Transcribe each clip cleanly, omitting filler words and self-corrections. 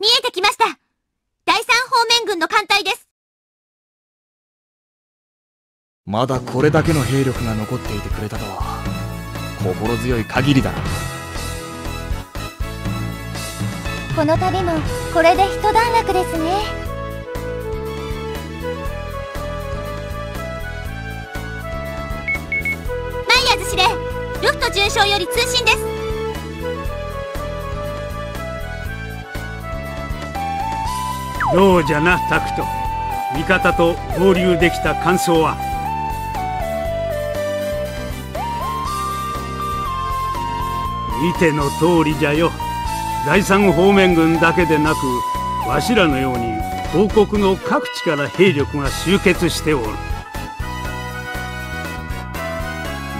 見えてきました。第三方面軍の艦隊です。まだこれだけの兵力が残っていてくれたとは心強い限りだな。この旅もこれで一段落ですね。マイヤーズ司令、ルフト准将より通信です。どうじゃな、タクト。味方と合流できた感想は？見ての通りじゃよ。第三方面軍だけでなく、わしらのように王国の各地から兵力が集結しておる。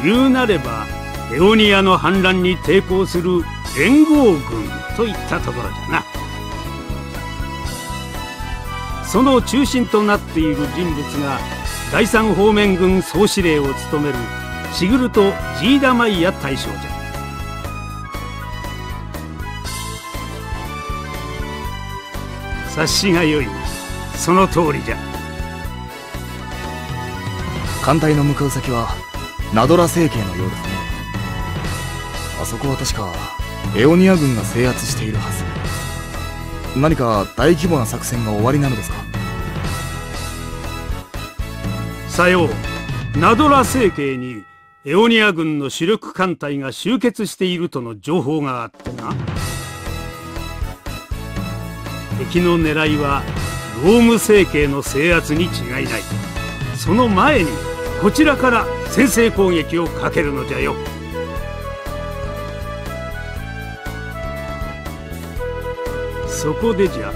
言うなればエオニアの反乱に抵抗する連合軍といったところじゃな。その中心となっている人物が第三方面軍総司令を務めるシグルト・ジーダマイヤ大将じゃ。察しが良い。その通りじゃ。艦隊の向かう先はナドラ星系のようですね。あそこは確かエオニア軍が制圧しているはず。何か大規模な作戦が終わりなのですか？さよう。ナドラ星系にエオニア軍の主力艦隊が集結しているとの情報があってな。敵の狙いはローム星系の制圧に違いない。その前にこちらから先制攻撃をかけるのじゃよ。そこでじゃ、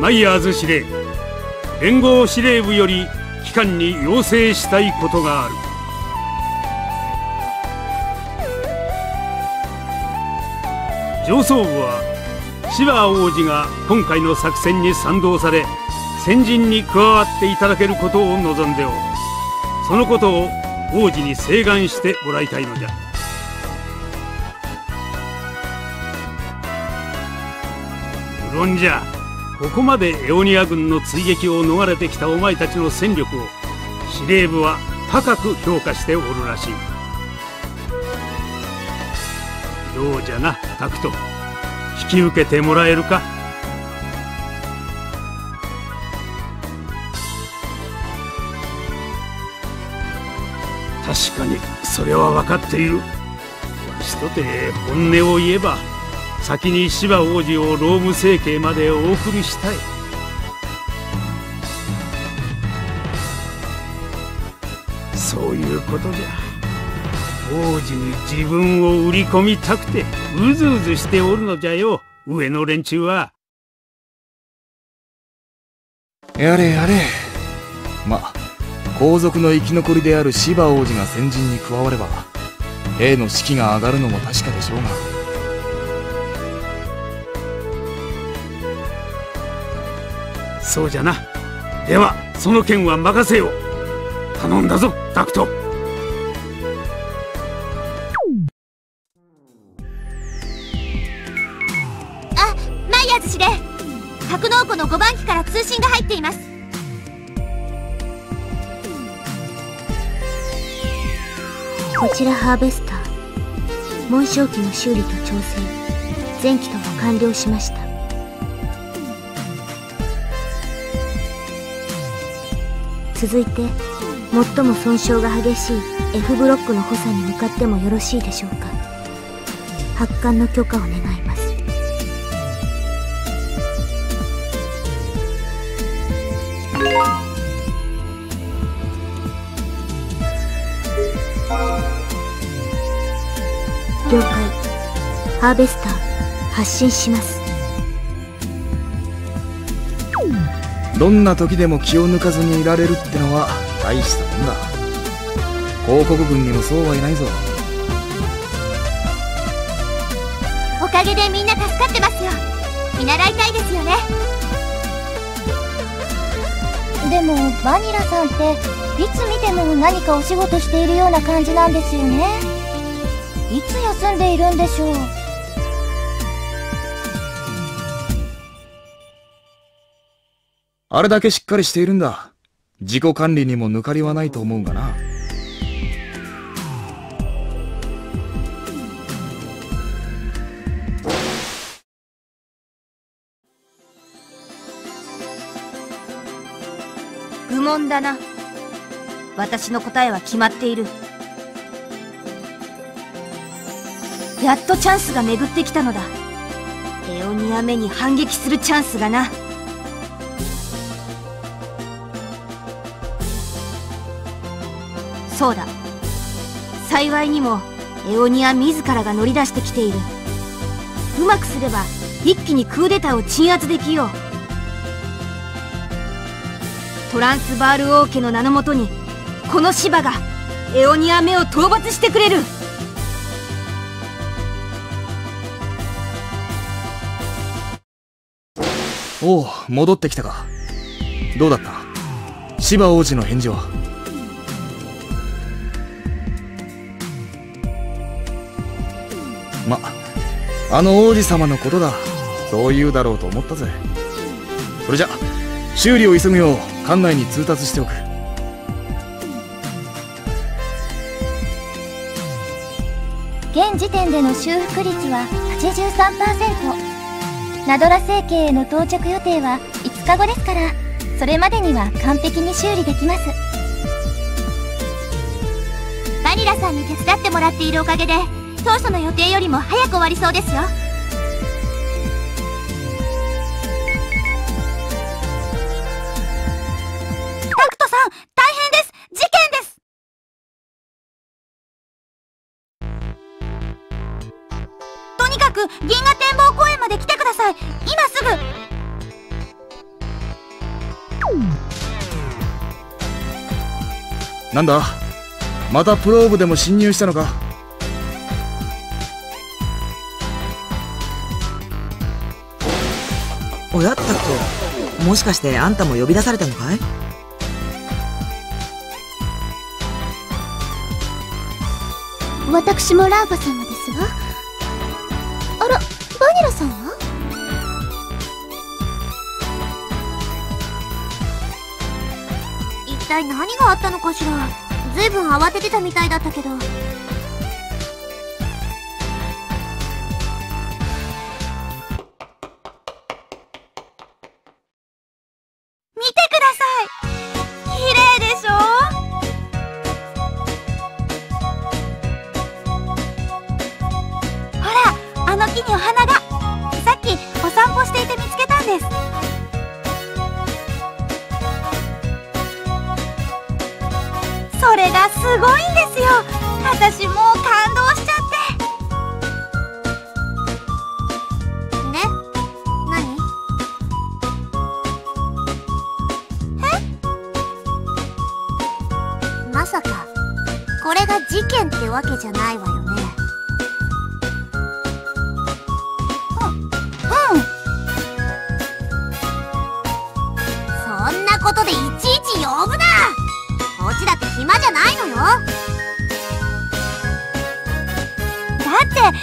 マイヤーズ司令、連合司令部より機関に要請したいことがある。上層部はシヴァー王子が今回の作戦に賛同され、先陣に加わっていただけることを望んでおる。そのことを王子に請願してもらいたいのじゃ。無論じゃ、ここまでエオニア軍の追撃を逃れてきたお前たちの戦力を司令部は高く評価しておるらしい。どうじゃな、タクト。引き受けてもらえるか？確かにそれは分かっている。わしとて本音を言えば、先にシヴァ王子をローム星系までお送りしたい。そういうことじゃ。王子に自分を売り込みたくてうずうずしておるのじゃよ、上の連中は。やれやれ。ま、皇族の生き残りであるシヴァ王子が先陣に加われば兵の士気が上がるのも確かでしょうが。そうじゃな。ではその件は任せよう。頼んだぞ、ダクト。格納庫の5番機から通信が入っています。こちらハーベスター。紋章機の修理と調整、前期とも完了しました。続いて最も損傷が激しい F ブロックの補佐に向かってもよろしいでしょうか。発艦の許可を願います。了解。ハーベスター発進します。どんな時でも気を抜かずにいられるってのは大したもんだ。広告軍にもそうはいないぞ。げでみんな助かってますよ。見習いたいですよね。でもバニラさんっていつ見ても何かお仕事しているような感じなんですよね。いつ休んでいるんでしょう。あれだけしっかりしているんだ。自己管理にも抜かりはないと思うがな。愚問だな。私の答えは決まっている。やっとチャンスが巡ってきたのだ。レオニアめに反撃するチャンスがな。そうだ。幸いにもエオニア自らが乗り出してきている。うまくすれば一気にクーデターを鎮圧できよう。トランスバール王家の名のもとにこのシバがエオニアめを討伐してくれる。おう、戻ってきたか。どうだった、シバ王子の返事は。ま、あの王子様のことだ。そう言うだろうと思ったぜ。それじゃ修理を急ぐよう館内に通達しておく。現時点での修復率は 83%。 ナドラ星系への到着予定は5日後ですから、それまでには完璧に修理できます。バニラさんに手伝ってもらっているおかげで当初の予定よりも早く終わりそうですよ。タクトさん、大変です。事件です。とにかく銀河展望公園まで来てください。今すぐ。なんだ、またプローブでも侵入したのか。おや、タクト、もしかしてあんたも呼び出されたのかい。私もラーバ様ですが。あら、バニラさんは。一体何があったのかしら。ずいぶん慌ててたみたいだったけど。それがすごいんですよ。私もう感動しちゃってね。何？え？まさかこれが事件ってわけじゃないわよね。うん、そんなことでいちいち呼ぶな。こっちだって暇じゃないのよ。だって綺麗なんだもん。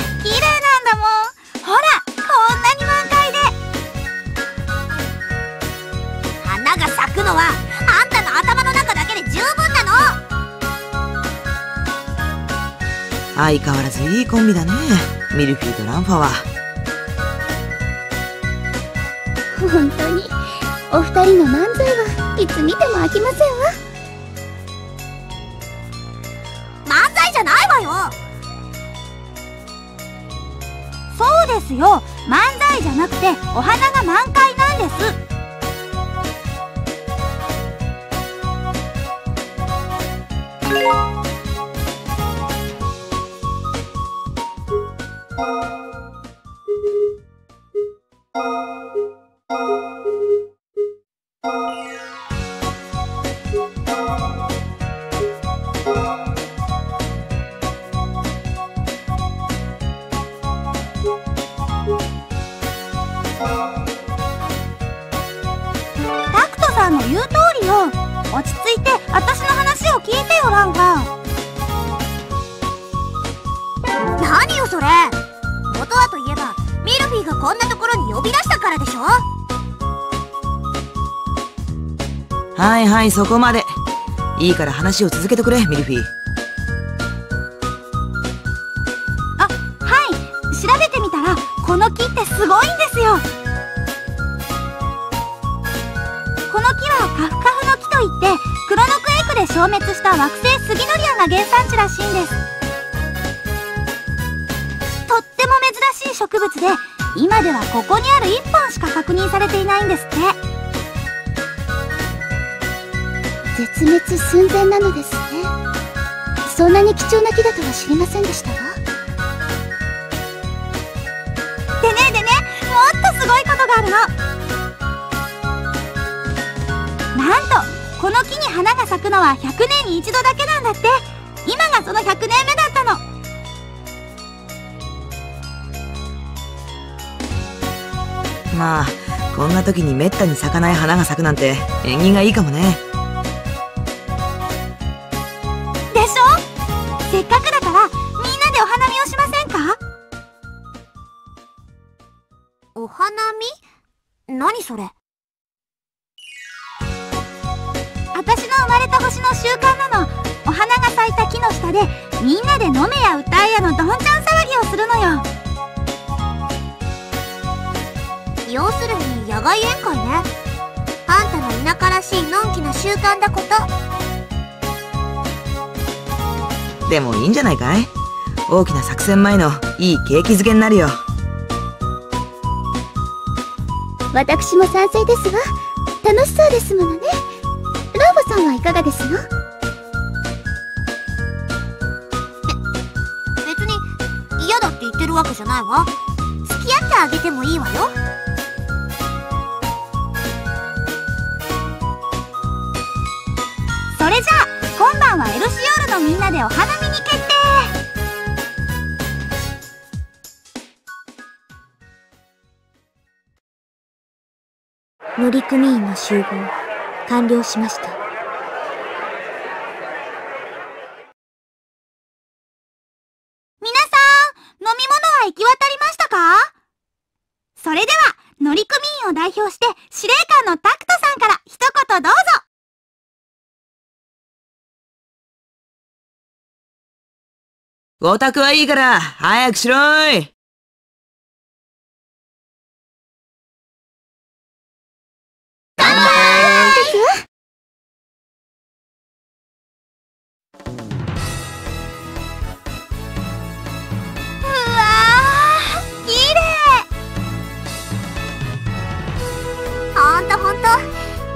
ほら、こんなに満開で。花が咲くのはあんたの頭の中だけで十分なの。相変わらずいいコンビだね、ミルフィーとランファは。本当にお二人の漫才はいつ見ても飽きませんわ。そうですよ、漫才じゃなくてお花が満開なんです。さんの言う通りよ。落ち着いて私の話を聞いてよ、ランラン。何よそれ。元はといえばミルフィーがこんなところに呼び出したからでしょ。はいはい、そこまでいいから話を続けてくれ、ミルフィー。あ、はい、調べてみたらこの木ってすごいんですよ。この木はカフカフの木といってクロノクエイクで消滅した惑星スギノリアが原産地らしいんです。とっても珍しい植物で、今ではここにある1本しか確認されていないんですって。絶滅寸前なのですね。そんなに貴重な木だとは知りませんでしたわ。でねでね、もっとすごいことがあるの。なんとこの木に花が咲くのは100年に一度だけなんだって。今がその100年目だったの。まあこんな時にめったに咲かない花が咲くなんて縁起がいいかもね。でしょ。せっかくだからみんなでお花見をしませんか。お花見？何それ。私の生まれた星の習慣なの。お花が咲いた木の下でみんなで飲めや歌えやのどんちゃん騒ぎをするのよ。要するに野外宴会ね。あんたの田舎らしいのんきな習慣だこと。でもいいんじゃないかい。大きな作戦前のいい景気づけになるよ。私も賛成ですわ。楽しそうですものね。ラーボさんはいかがですの。別に嫌だって言ってるわけじゃないわ。付き合ってあげてもいいわよ。それじゃあ今晩はエルシオールのみんなでお花見に決定。乗組員の集合完了しました。皆さん、飲み物は行き渡りましたか。それでは乗組員を代表して司令官のタクトさんから一言どうぞ。オタクはいいから早くしろーい。乾杯。うわー、きれい。ほんとほんと、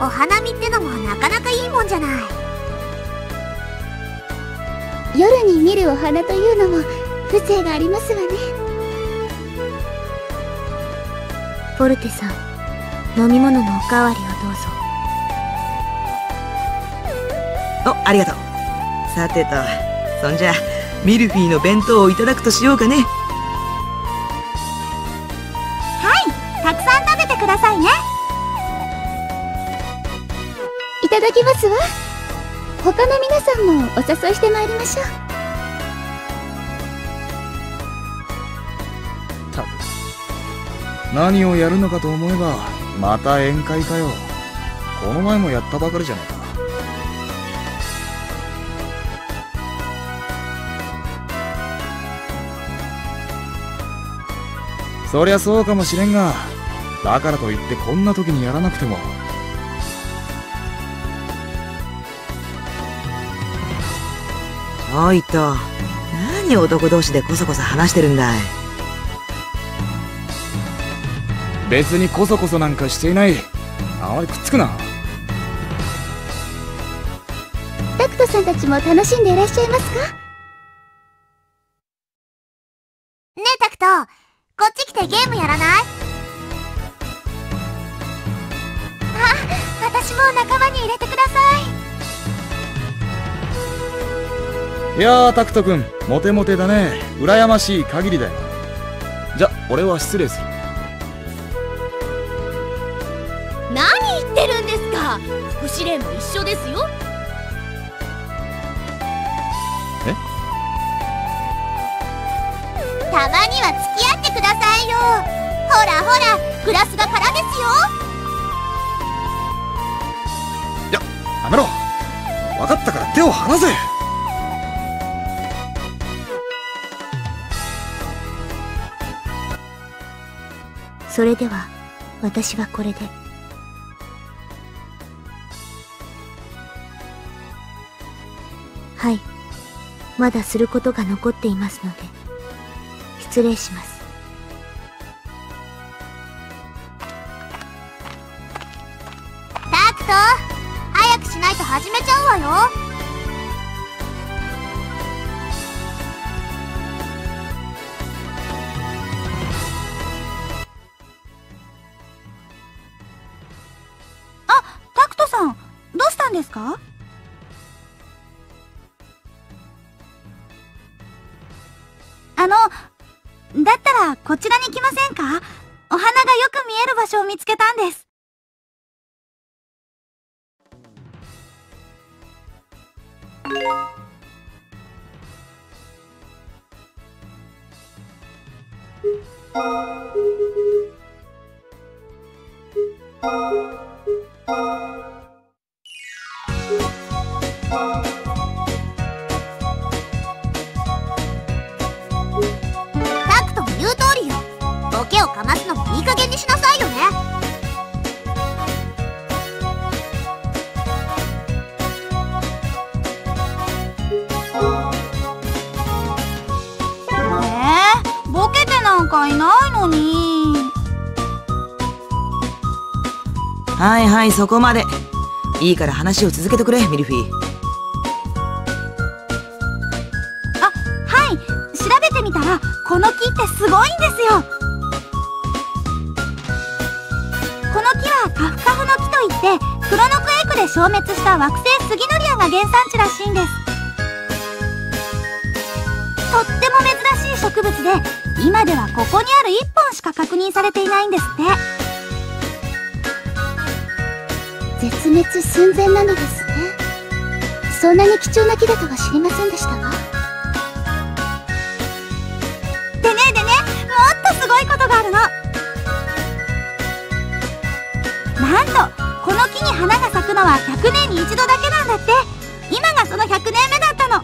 お花見ってのもなかなかいいもんじゃない。夜に見るお花というのも風情がありますわね。ポルテさん、飲み物のおかわりをどうぞ。お、ありがとう。さてと、そんじゃミルフィーの弁当をいただくとしようかね。はい、たくさん食べてくださいね。いただきますわ。他の皆さんもお誘いしてまいりましょう。た、何をやるのかと思えばまた宴会かよ。この前もやったばかりじゃないか。そりゃそうかもしれんが、だからといってこんな時にやらなくても。おいと、何男同士でこそこそ話してるんだい。別にこそこそなんかしていない。あまりくっつくな。タクトさんたちも楽しんでいらっしゃいますか。ねえタクト、こっち来てゲームやらない。あ、私も仲間に入れてください。いやー、タクト君モテモテだね。羨ましい限りだよ。じゃ、俺は失礼する。何言ってるんですか。ら副司令も一緒ですよ。え？たまには付き合ってくださいよ。ほらほら、グラスが空ですよ。いや、やめろ。分かったから手を離せ。それでは私はこれで。はい、まだすることが残っていますので失礼します。タクト、早くしないと始めちゃうわよ。ですか？だったらこちらに来ませんか？お花がよく見える場所を見つけたんです。手をかますのもいい加減にしなさいよね。ボケてなんかいないのに。はいはい、そこまでいいから話を続けてくれ、ミルフィー。あ、はい、調べてみたらこの木ってすごいんですよ。カフカフの木といってクロノクエイクで消滅した惑星スギノリアが原産地らしいんです。とっても珍しい植物で、今ではここにある1本しか確認されていないんですって。絶滅寸前なのですね。そんなに貴重な木だとは知りませんでしたわ。でねでね、もっとすごいことがあるの。なんとこの木に花が咲くのは100年に一度だけなんだって。今がその100年目だったの。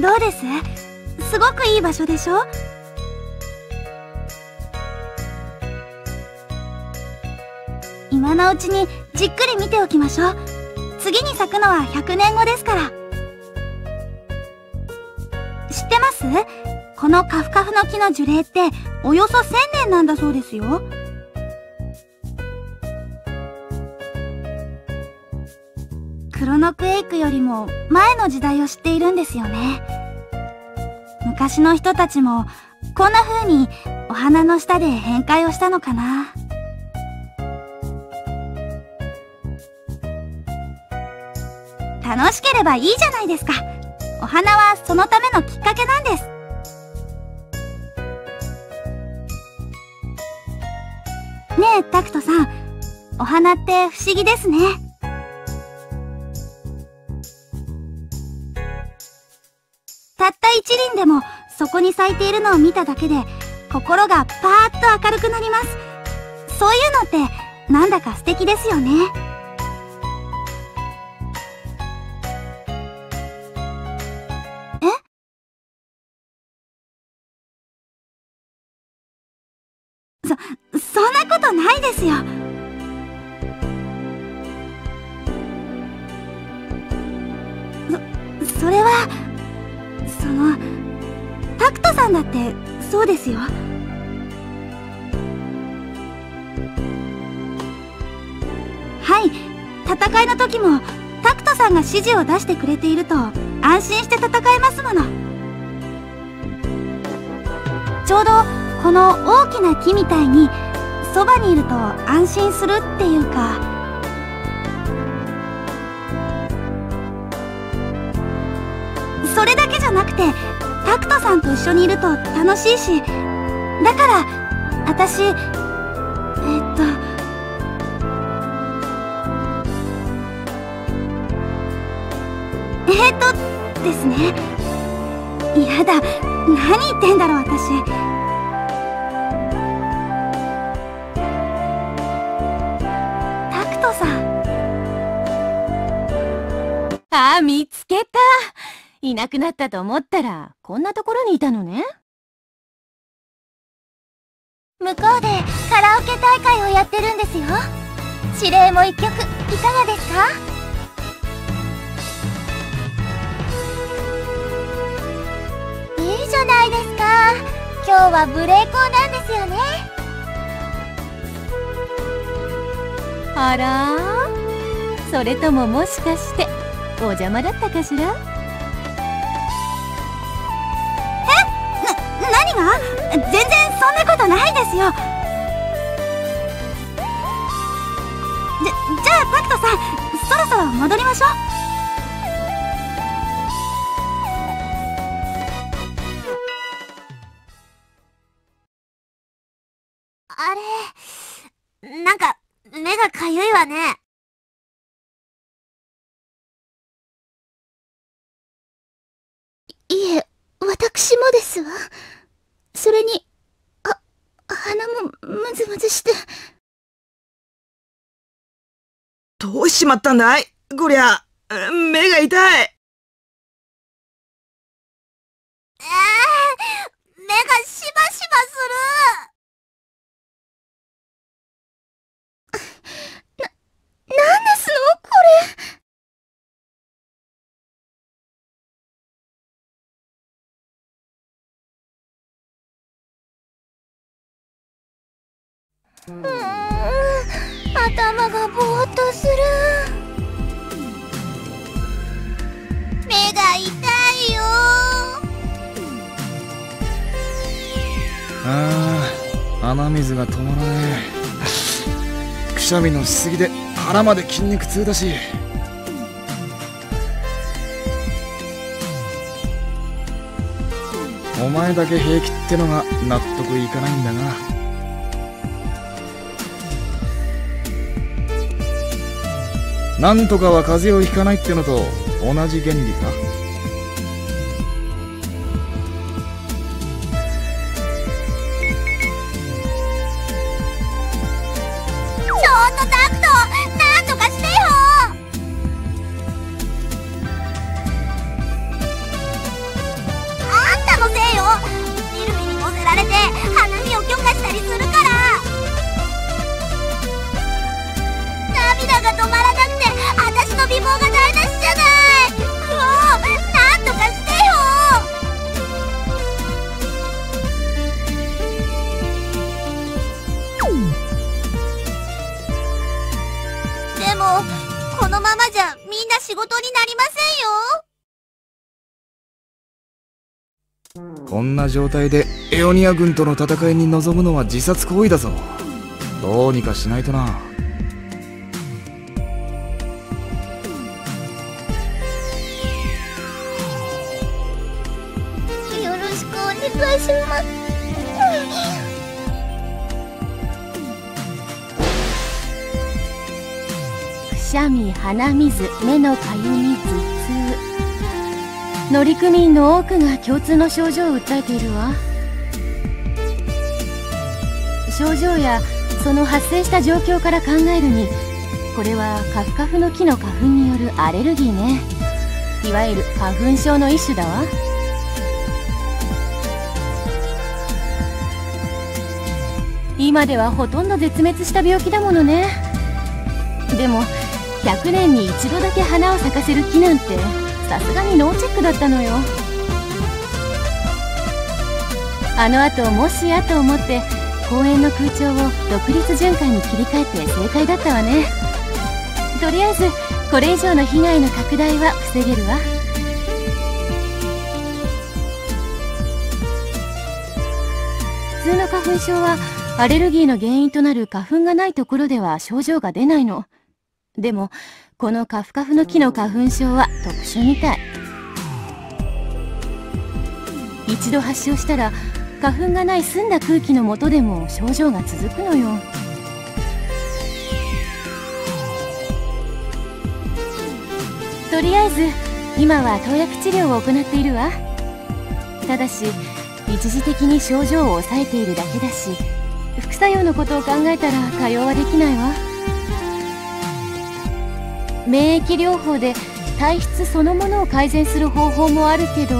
どうです？すごくいい場所でしょ？今のうちにじっくり見ておきましょう。次に咲くのは100年後ですから。知ってます？このカフカフの木の樹齢っておよそ1000年なんだそうですよ。クロノクエイクよりも前の時代を知っているんですよね。昔の人たちもこんな風にお花の下で宴会をしたのかな。楽しければいいじゃないですか。お花はそのためのきっかけなんです。ねえタクトさん、お花って不思議ですね。一輪でもそこに咲いているのを見ただけで心がパーッと明るくなります。そういうのってなんだか素敵ですよね。え？そんなことないですよ。それはタクトさんだってそうですよ。はい、戦いの時もタクトさんが指示を出してくれていると安心して戦えますもの。ちょうどこの大きな木みたいにそばにいると安心するっていうか。それだけじゃなくてタクトさんと一緒にいると楽しいし、だから私ですね。やだ、何言ってんだろう私。タクトさん。ああ、見つけた。いなくなったと思ったらこんなところにいたのね。向こうでカラオケ大会をやってるんですよ。指令も一曲いかがですか？じゃないですか。今日は無礼講なんですよね。あら、それとももしかしてお邪魔だったかしら？え、何が？全然そんなことないですよ。じゃあタクトさん、そろそろ戻りましょう。あれ、なんか目がかゆいわね。いえ、私もですわ。それに、鼻もムズムズして。どうしちまったんだい？こりゃ、目が痛い。目がしばしばする。なんですのこれ。頭がぼーっとする。目が痛いよ。ああ、鼻水が止まらねえ。くしゃみのしすぎで腹まで筋肉痛だし。お前だけ平気ってのが納得いかないんだな。なんとかは風邪をひかないってのと同じ原理か。こんな状態でエオニア軍との戦いに臨むのは自殺行為だぞ。どうにかしないとな。よろしくお願いします。くしゃみ、鼻水、目のかゆみ、頭痛、乗組員の多くが共通の症状を訴えているわ。症状やその発生した状況から考えるに、これはカフカフの木の花粉によるアレルギーね。いわゆる花粉症の一種だわ。今ではほとんど絶滅した病気だものね。でも100年に一度だけ花を咲かせる木なんてさすがにノーチェックだったのよ。あのあともしやと思って公園の空調を独立循環に切り替えて正解だったわね。ととりあえずこれ以上の被害の拡大は防げるわ。普通の花粉症はアレルギーの原因となる花粉がないところでは症状が出ないの。でもこのカフカフの木の花粉症は特殊みたい。一度発症したら花粉がない澄んだ空気の下でも症状が続くのよ。とりあえず今は投薬治療を行っているわ。ただし一時的に症状を抑えているだけだし、副作用のことを考えたら対応はできないわ。免疫療法で体質そのものを改善する方法もあるけど、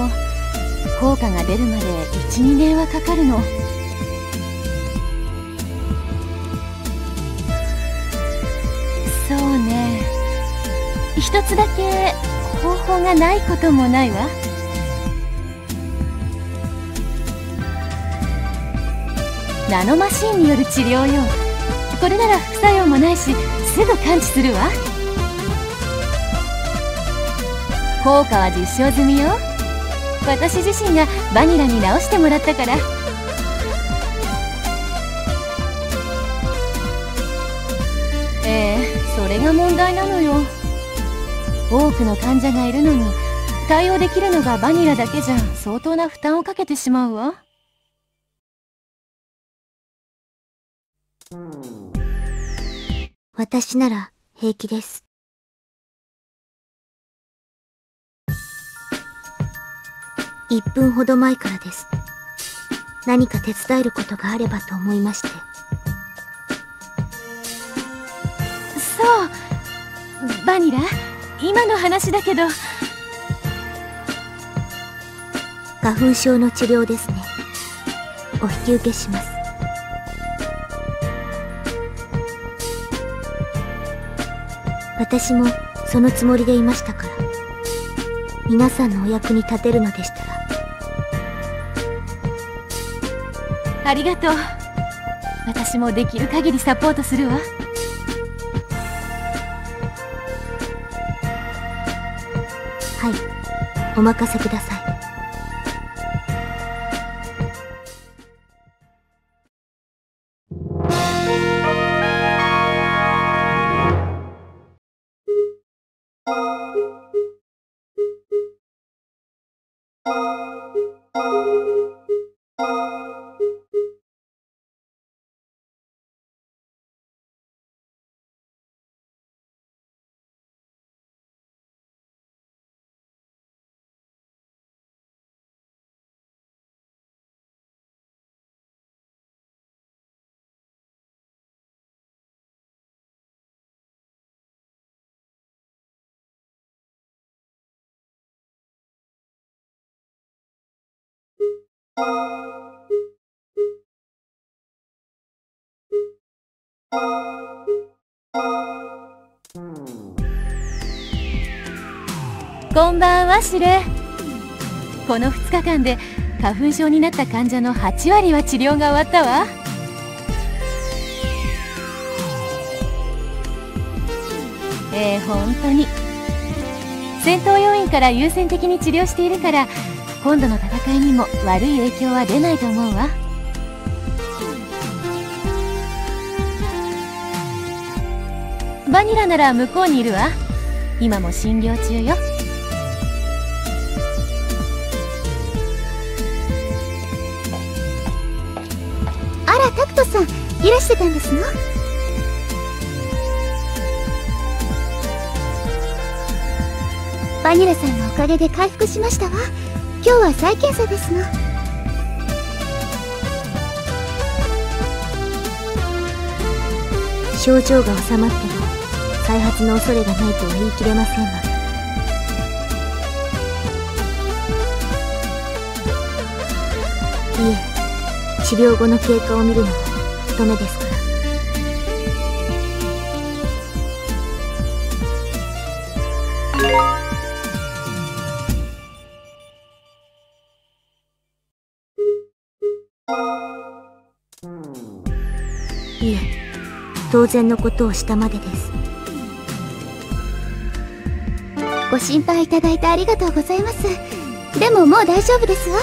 効果が出るまで 1,2 年はかかるの。そうね、一つだけ方法がないこともないわ。ナノマシンによる治療よ。これなら副作用もないしすぐ完治するわ。効果は実証済みよ。私自身がバニラに直してもらったから。それが問題なのよ。多くの患者がいるのに対応できるのがバニラだけじゃ相当な負担をかけてしまうわ。私なら平気です。1分ほど前からです。何か手伝えることがあればと思いまして。そう、バニラ、今の話だけど。花粉症の治療ですね。お引き受けします。私もそのつもりでいましたから、皆さんのお役に立てるのでしたら。ありがとう。私もできる限りサポートするわ。はい、お任せください。こんばんは、シレ。この2日間で花粉症になった患者の8割は治療が終わったわ。本当に戦闘要員から優先的に治療しているから、今度の戦いにも悪い影響は出ないと思うわ。バニラなら向こうにいるわ。今も診療中よ。あら、タクトさん、いらしてたんですの？バニラさんのおかげで回復しましたわ。今日は再検査ですの。症状が治まっても再発の恐れがないとは言い切れませんが、いえ、治療後の経過を見るのは務めですから。当然のことをしたまでです。ご心配いただいてありがとうございます。でももう大丈夫ですわ。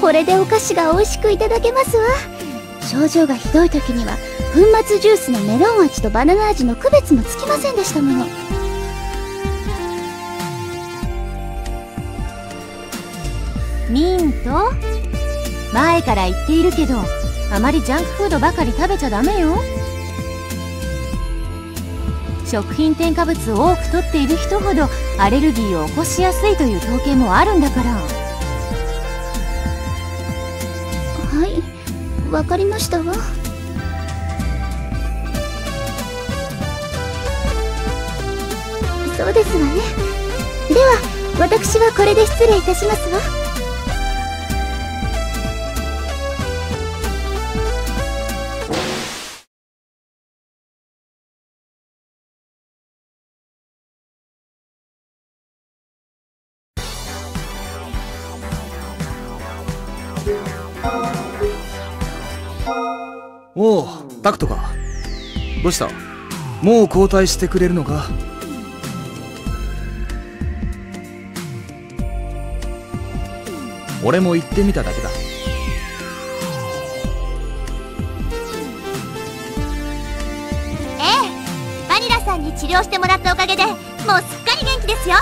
これでお菓子が美味しくいただけますわ。症状がひどい時には粉末ジュースのメロン味とバナナ味の区別もつきませんでしたもの。ミント、前から言っているけどあまりジャンクフードばかり食べちゃダメよ。食品添加物を多く摂っている人ほどアレルギーを起こしやすいという統計もあるんだから。はい、わかりましたわ。そうですわね。では私はこれで失礼いたしますわ。おお、タクトか。どうした？もう交代してくれるのか？俺も行ってみただけだ。ええ、バニラさんに治療してもらったおかげでもうすっかり元気ですよ。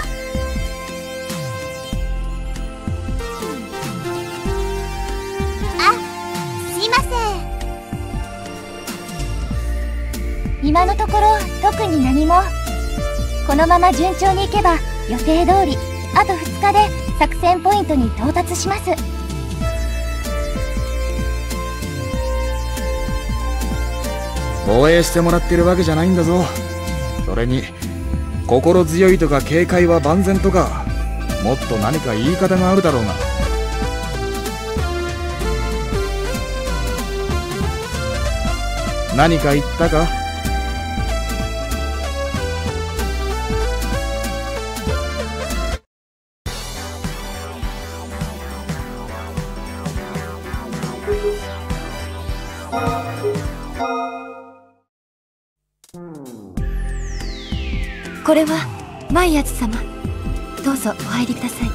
あ、すいません。今のところ特に何も。このまま順調にいけば予定通りあと2日で作戦ポイントに到達します。応援してもらってるわけじゃないんだぞ。それに心強いとか警戒は万全とか、もっと何か言い方があるだろうが。何か言ったか？これはマイアズ様、どうぞお入りください。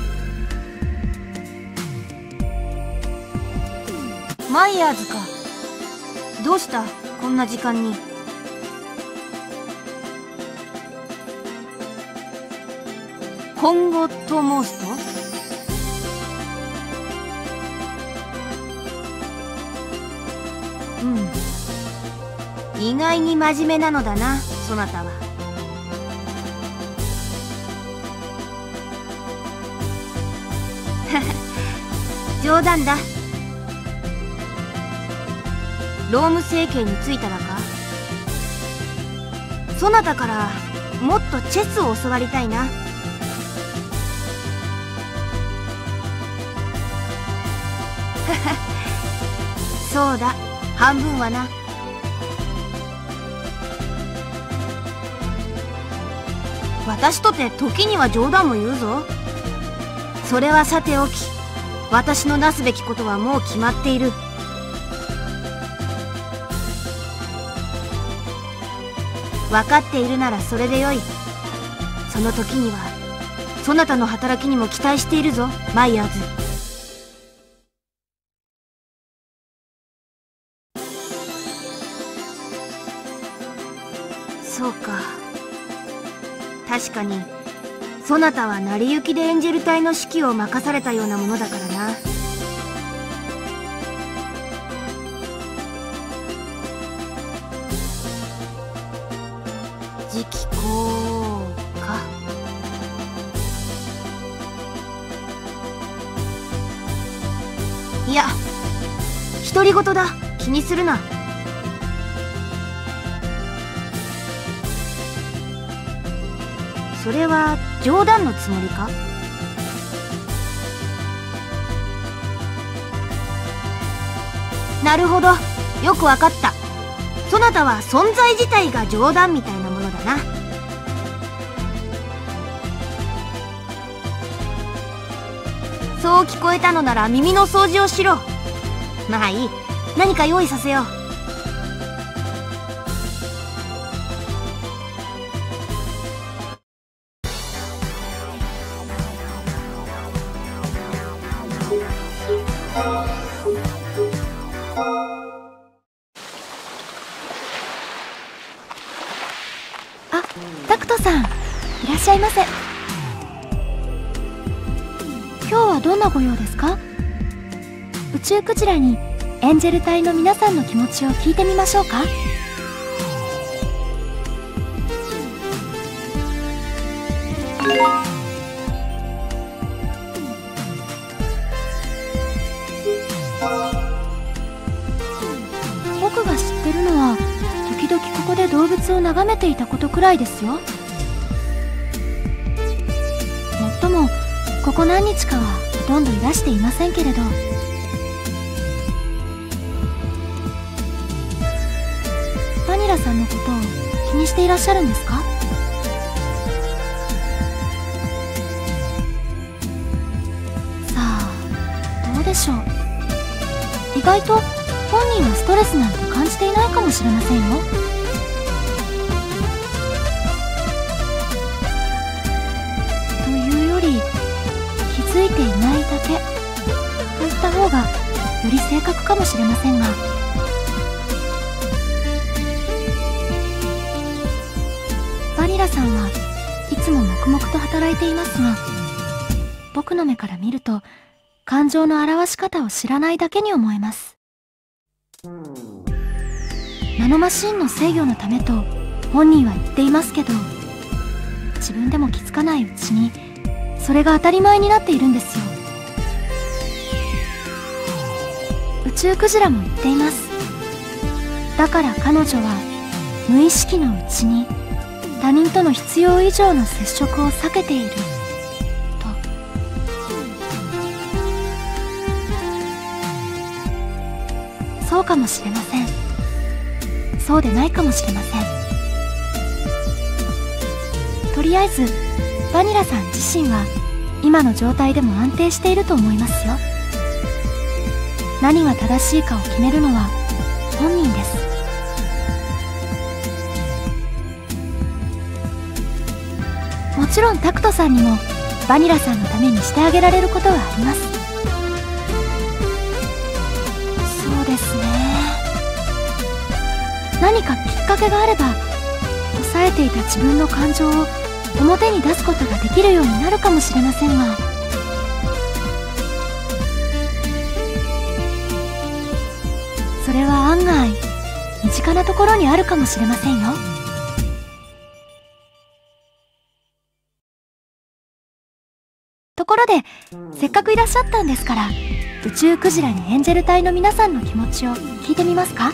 マイアズか。どうしたこんな時間に。今後と申すと、うん、意外に真面目なのだな、そなたは。冗談だ。ローム政権についたらか、そなたからもっとチェスを教わりたいな。そうだ、半分はな。私とて時には冗談も言うぞ。それはさておき、私のなすべきことはもう決まっている。分かっているならそれでよい。その時にはそなたの働きにも期待しているぞ、マイヤーズ。そうか、確かにそなたは成り行きでエンジェル隊の指揮を任されたようなものだからな。次期皇か。いや、独り言だ、気にするな。それは冗談のつもりか？なるほど、よくわかった。そなたは存在自体が冗談みたいなものだな。そう聞こえたのなら耳の掃除をしろ。まあいい、何か用意させよう。タクトさん、いらっしゃいませ。今日はどんなご用ですか？宇宙クジラにエンジェル隊の皆さんの気持ちを聞いてみましょうか。僕が知ってるのは時々ここで動物を眺めていたことくらいですよ。もっともここ何日かはほとんどいらしていませんけれど、バニラさんのことを気にしていらっしゃるんですか？意外と本人はストレスなんて感じていないかもしれませんよ。というより気づいていないだけといった方がより正確かもしれませんが、バニラさんはいつも黙々と働いていますが、僕の目から見ると感情の表し方を知らないだけに思えます。ナノマシンの制御のためと本人は言っていますけど、自分でも気づかないうちにそれが当たり前になっているんですよ。宇宙クジラも言っています。だから彼女は無意識のうちに他人との必要以上の接触を避けている。そうかもしれません。そうでないかもしれません。とりあえずバニラさん自身は今の状態でも安定していると思いますよ。何が正しいかを決めるのは本人です。もちろんタクトさんにもバニラさんのためにしてあげられることはあります。何かきっかけがあれば抑えていた自分の感情を表に出すことができるようになるかもしれませんが、それは案外身近なところにあるかもしれませんよ。ところでせっかくいらっしゃったんですから、宇宙クジラにエンジェル隊の皆さんの気持ちを聞いてみますか？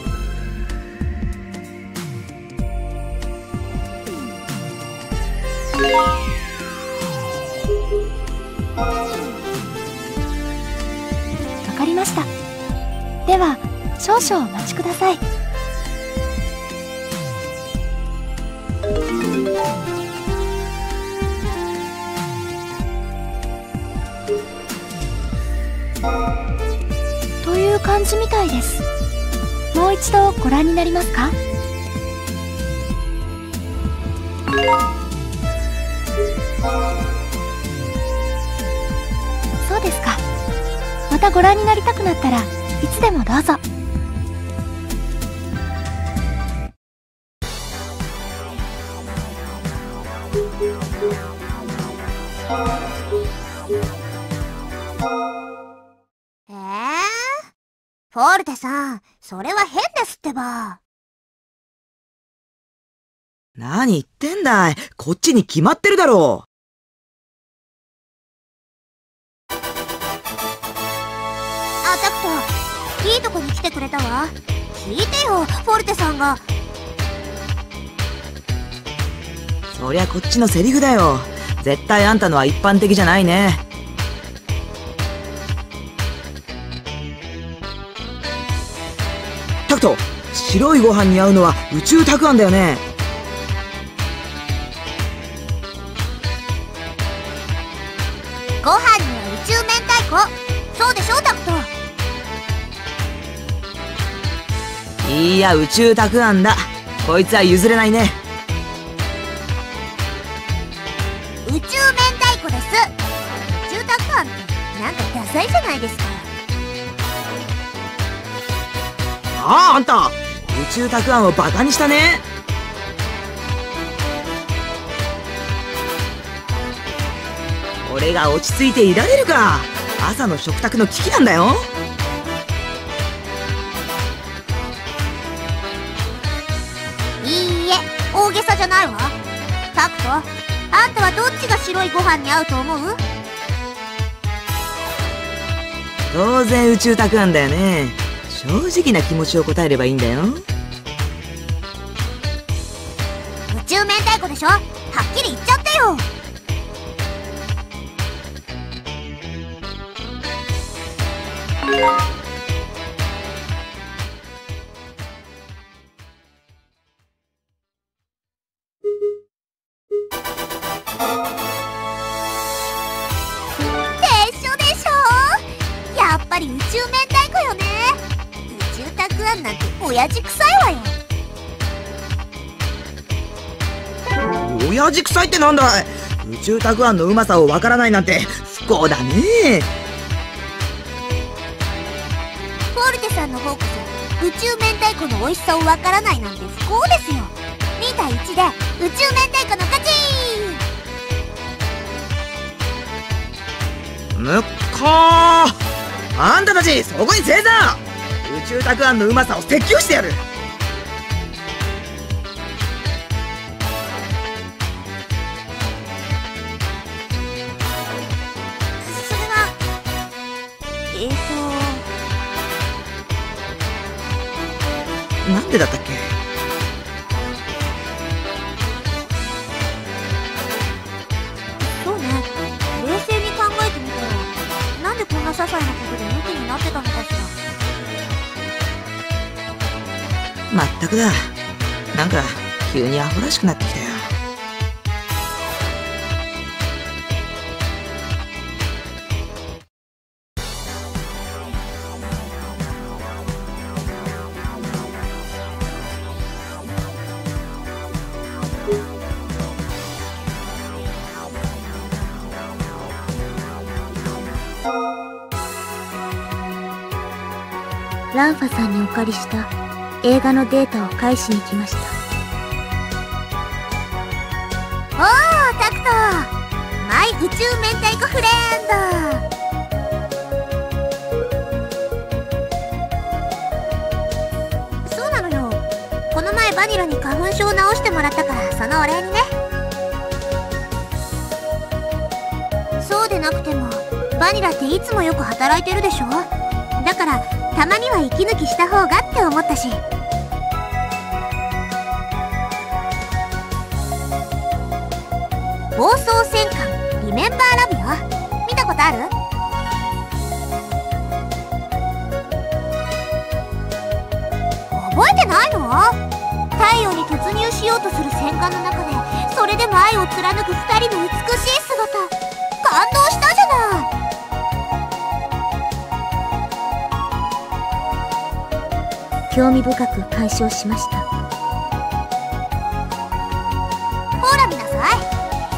わかりました。では少々お待ちください。という感じみたいです。もう一度ご覧になりますか？そうですか。またご覧になりたくなったらいつでもどうぞ。フォルテさん、それは変ですってば。何言ってんだい。こっちに決まってるだろう。いいとこに来てくれたわ。聞いてよ、フォルテさんが。そりゃこっちのセリフだよ。絶対あんたのは一般的じゃないね。タクト、白いご飯に合うのは宇宙たくあんだよね。ご飯には宇宙明太子。そうでしょ、タクト。いや、宇宙たくあんだ。こいつは譲れないね。宇宙明太子です。宇宙たくあんってなんかダサいじゃないですか。あんた宇宙たくあんをバカにしたね。俺が落ち着いていられるか。朝の食卓の危機なんだよ。いいえ、大げさじゃないわ。タクト、あんたはどっちが白いご飯に合うと思う？当然宇宙たくあんだよね。正直な気持ちを答えればいいんだよ。宇宙明太子でしょ。はっきり言っちゃってよ。やっぱり宇宙明太子よね。宇宙たくあんなんて親父臭いわよ。親父臭いってなんだい。宇宙たくあんのうまさをわからないなんて不幸だね。フォルテさんの方こそ宇宙明太子の美味しさをわからないなんて不幸ですよ。2対1で宇宙明太子の勝ち。むっかー、あんたたちそこに正座。宇宙たくあんのうまさを説教してやる。それはなんでだったっけ。些細なことでムキになってたのかしら。まったくだ。なんか急にアホらしくなってきたよ。ランファさんにお借りした映画のデータを返しに来ました。おー、タクト、マイ宇宙明太子フレンド。そうなのよ、この前バニラに花粉症を治してもらったから、そのお礼にね。そうでなくてもバニラっていつもよく働いてるでしょ。だからたまには息抜きした方がって思ったし。暴走戦艦リメンバーラブよ。見たことある？覚えてないの？太陽に突入しようとする戦艦の中で、それでも愛を貫く二人の美しい姿、感動したじゃない。興味深く鑑賞しました。ほら見なさい、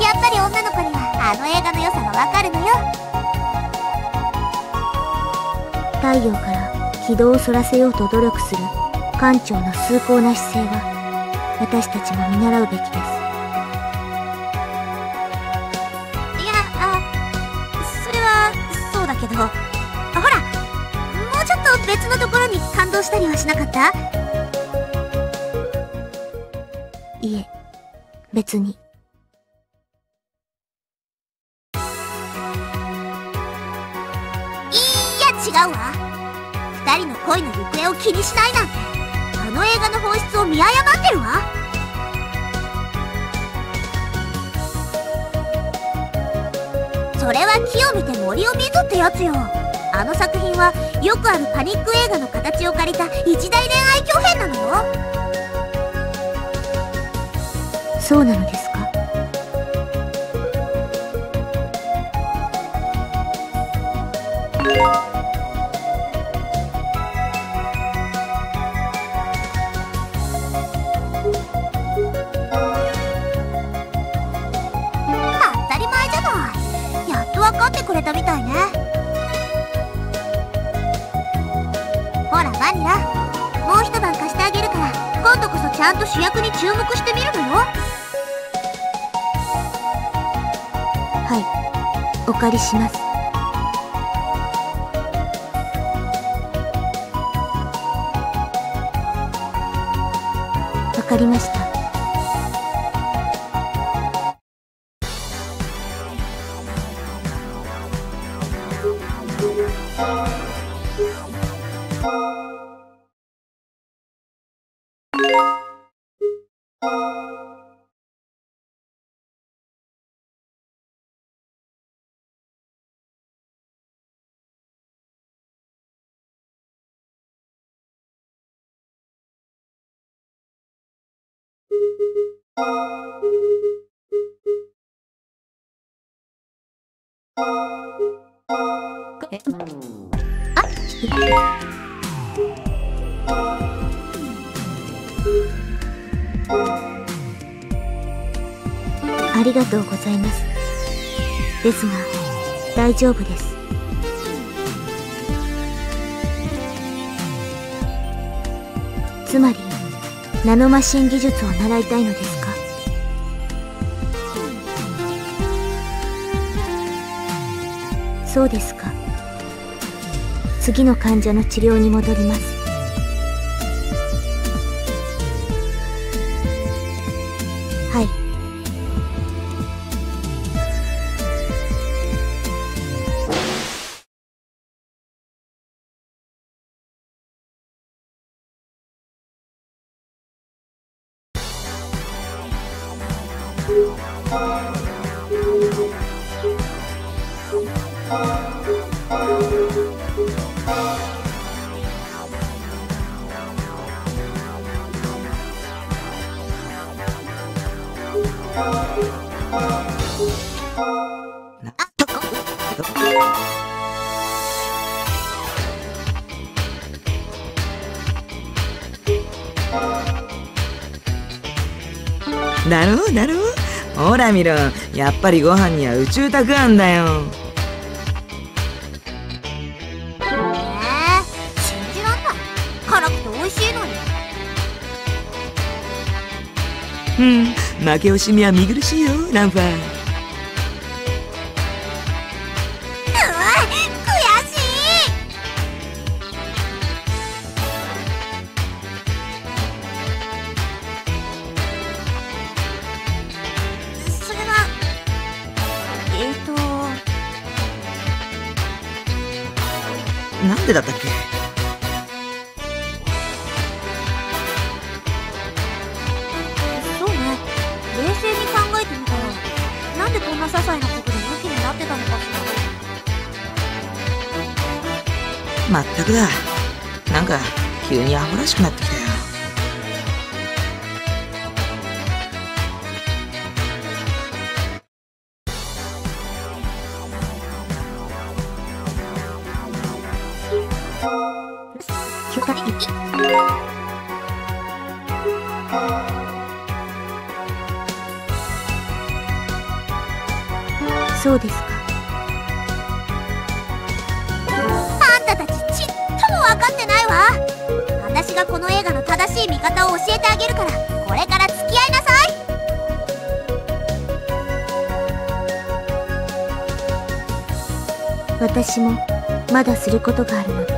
やっぱり女の子にはあの映画の良さがわかるのよ。太陽から軌道をそらせようと努力する艦長の崇高な姿勢は、私たちも見習うべきです。いや、それはそうだけど、ほら別のところに感動したりはしなかった？いえ、別に。いや違うわ。二人の恋の行方を気にしないなんて、あの映画の本質を見誤ってるわ。それは木を見て森を見ずってやつよ。あの作品はよくあるパニック映画の形を借りた一大恋愛狂編なのよ。そうなのですか。当たり前じゃない。やっと分かってくれたみたいね。ほらバニラ、もう一晩貸してあげるから、今度こそちゃんと主役に注目してみるのよ。はい、わ借りします。わかりました。ありがとうございます。ですが、大丈夫です。つまり、ナノマシン技術を習いたいのですか？そうですか。次の患者の治療に戻ります。はい。だろうだろう、ほら見ろ、やっぱりご飯には宇宙たくあんだよ。信じらんない、辛くて美味しいのに。うん、負け惜しみは見苦しいよ、ランファー。うわ、悔しい。それはなんでだったっけ。まったくだ、なんか急にアホらしくなってきたよ。そうですか。私がこの映画の正しい見方を教えてあげるから、これから付き合いなさい。私もまだすることがあるので。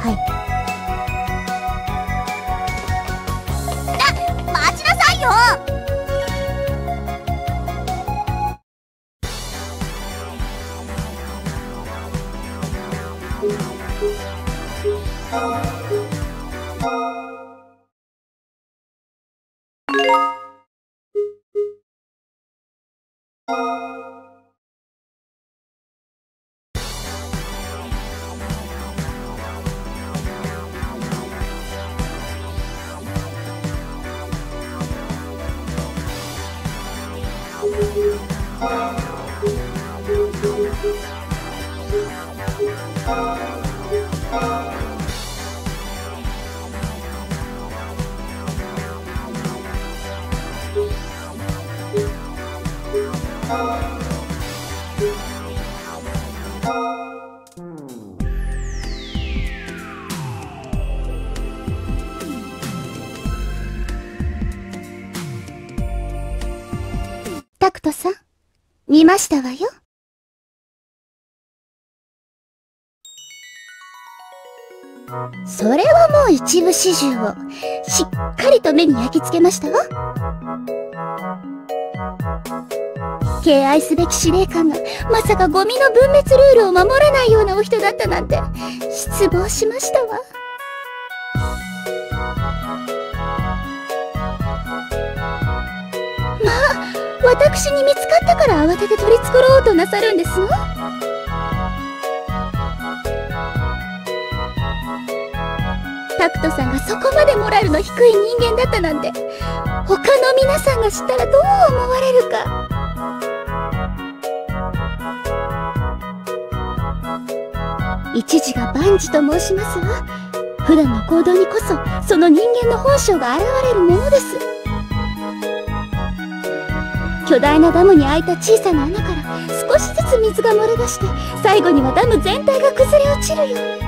はい。待ちなさいよ。見ましたわよ。それはもう一部始終をしっかりと目に焼き付けましたわ。敬愛すべき司令官がまさかゴミの分別ルールを守らないようなお人だったなんて失望しましたわ。まあ私に見つかったから慌てて取り繕おうとなさるんですわ。タクトさんがそこまでモラルの低い人間だったなんて他の皆さんが知ったらどう思われるか。一時が万事と申しますわ。普段の行動にこそその人間の本性が現れるものです。巨大なダムに開いた小さな穴から少しずつ水が漏れ出して最後にはダム全体が崩れ落ちるように。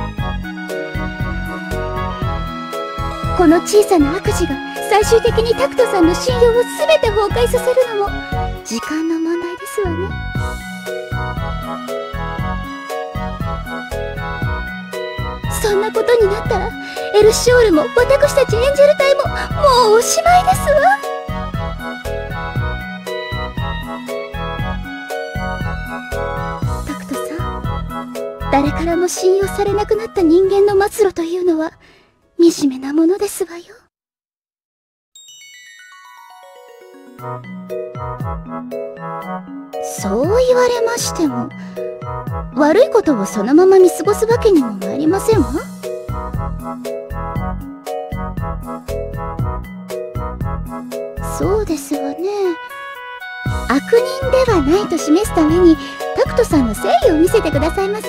この小さな悪事が最終的にタクトさんの信用を全て崩壊させるのも時間の問題ですわね。そんなことになったらエルシオールも私たちエンジェル隊ももうおしまいですわ。タクトさん、誰からも信用されなくなった人間の末路というのは惨めなものですわよ。そう言われましても、悪いことをそのまま見過ごすわけにもなりませんわ。そうですわね。悪人ではないと示すためにタクトさんの誠意を見せてくださいませ。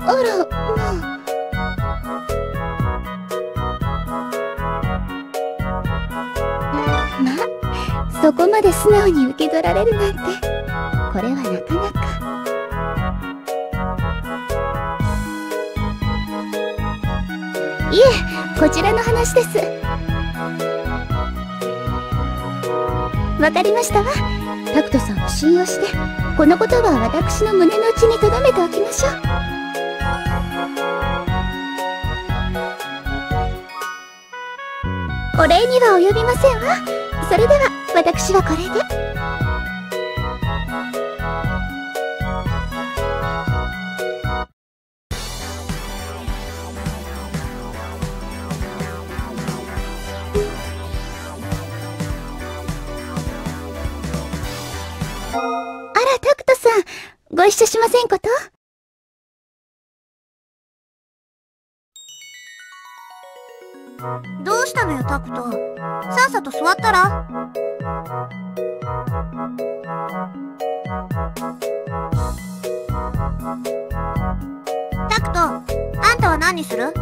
あら、まあ、そこまで素直に受け取られるなんて、これはなかなか。いえ、こちらの話です。わかりましたわ。タクトさんを信用して、このことは私の胸の内に留めておきましょう。お礼には及びませんわ。それでは私はこれで。あら、タクトさん、ご一緒しませんこと？どうしたのよタクト、さっさと座ったら。タクト、あんたは何する？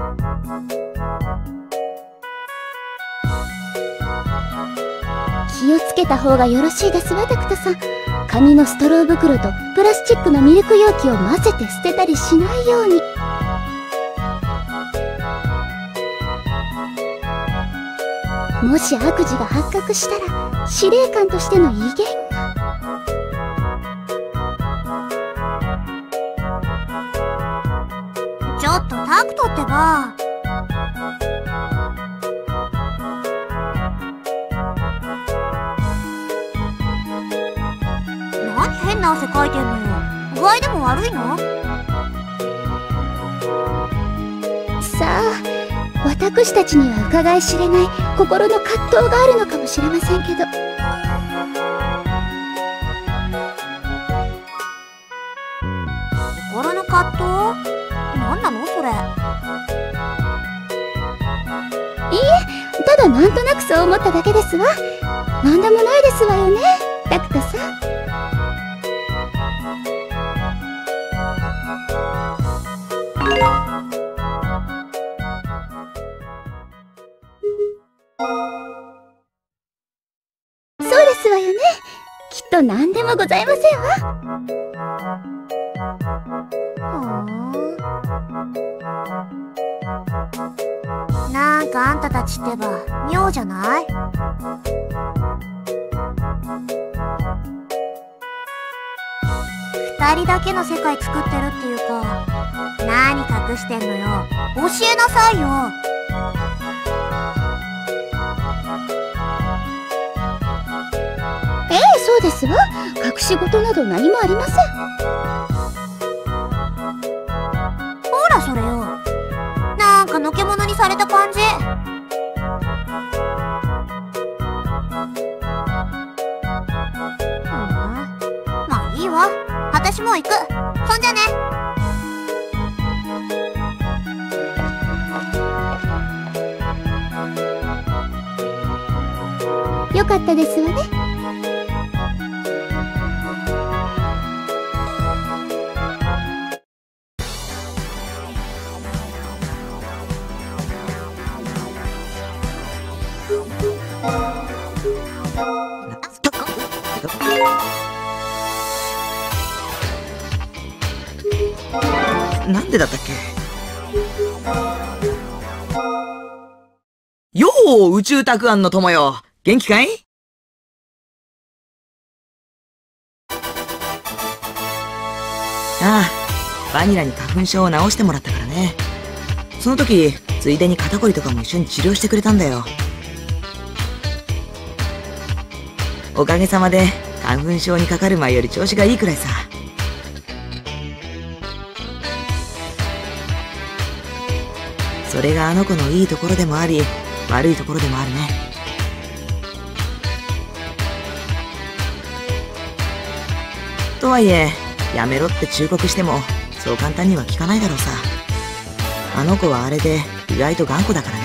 気をつけた方がよろしいですわタクトさん。紙のストロー袋とプラスチックのミルク容器を混ぜて捨てたりしないように。もし悪事が発覚したら司令官としての威厳が。ちょっとタクトってば。何変な汗かいてんのよ。具合でも悪いの？さあ、私たちには伺い知れない心の葛藤があるのかもしれませんけど、心の葛藤？何なのそれ。いいえ、ただなんとなくそう思っただけですわ。何でもないですわよねタクトさん。そうですわよね。きっと何でもございませんわ。なんかあんたたちってば妙じゃない？二人だけの世界作ってるっていうか、何隠してんのよ。教えなさいよ。ええ、そうですわ。隠し事など何もありません。ほらそれよ、なんかのけ者にされた感じ。まあいいわ、私もう行く。そんじゃね。よかったですわね。なんでだったっけ。よう、宇宙たくあんの友よ。元気かい？ああ、バニラに花粉症を治してもらったからね。その時ついでに肩こりとかも一緒に治療してくれたんだよ。おかげさまで花粉症にかかる前より調子がいいくらいさ。それがあの子のいいところでもあり、悪いところでもあるね。とはいえ、やめろって忠告してもそう簡単には聞かないだろうさ。あの子はあれで意外と頑固だからね。